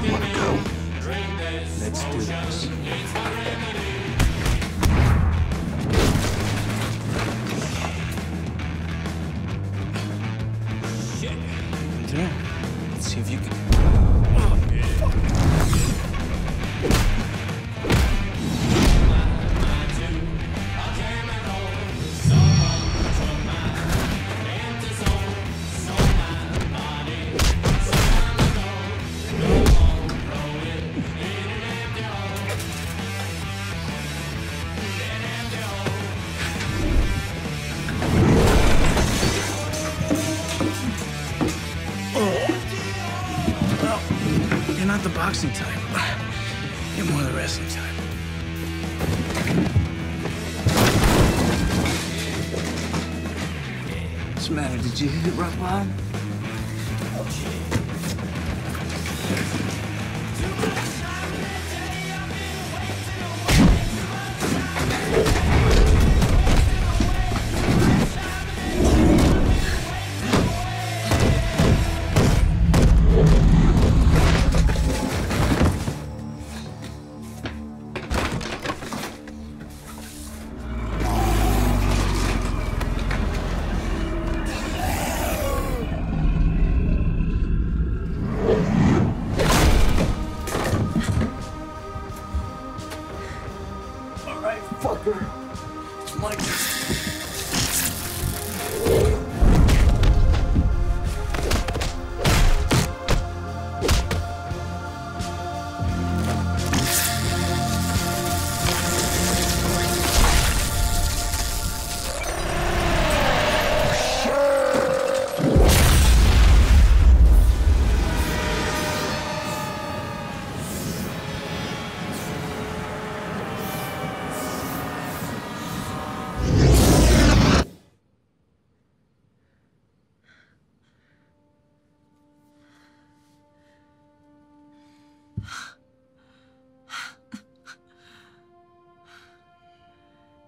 Wanna go? Let's do this. Damn. Let's see if you can. Boxing type. You're more the wrestling type. What's the matter? Did you hit it rock bottom?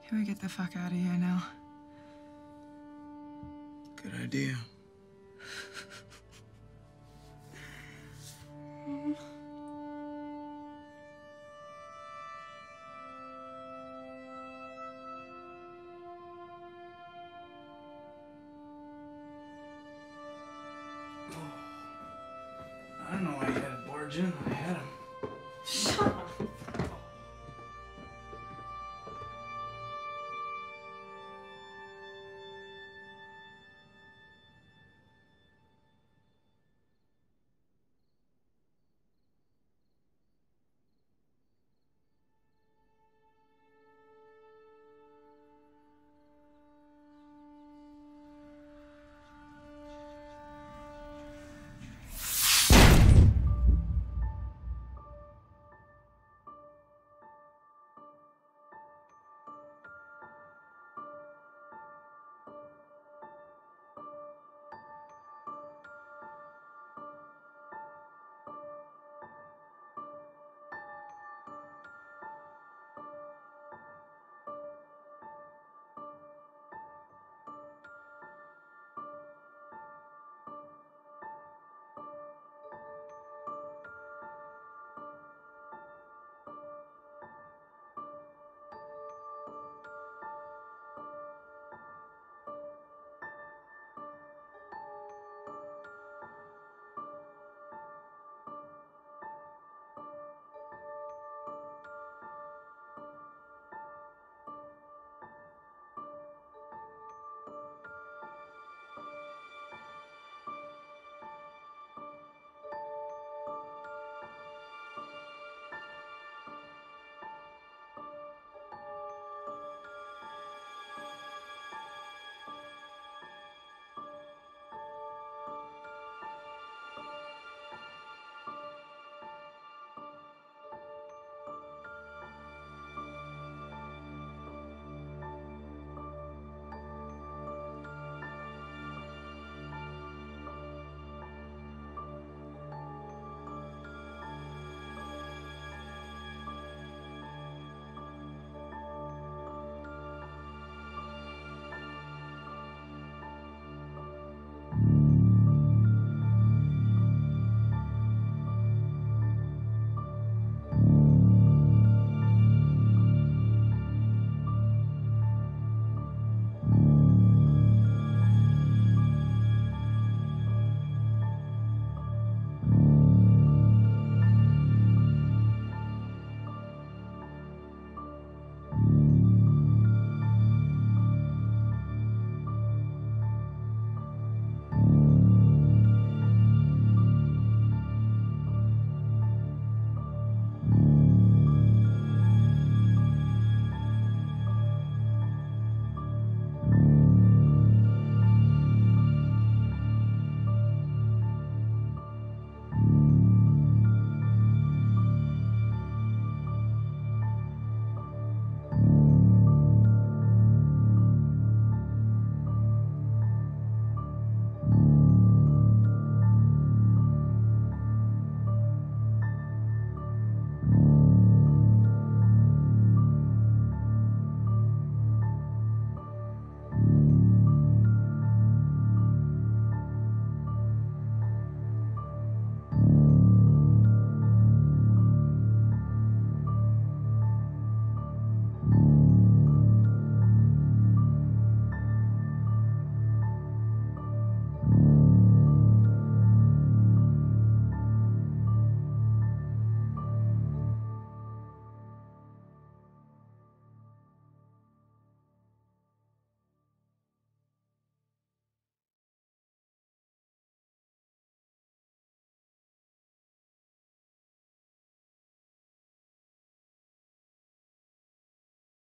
Can we get the fuck out of here now? Good idea. I don't know why you had to barge in. I had him. Shut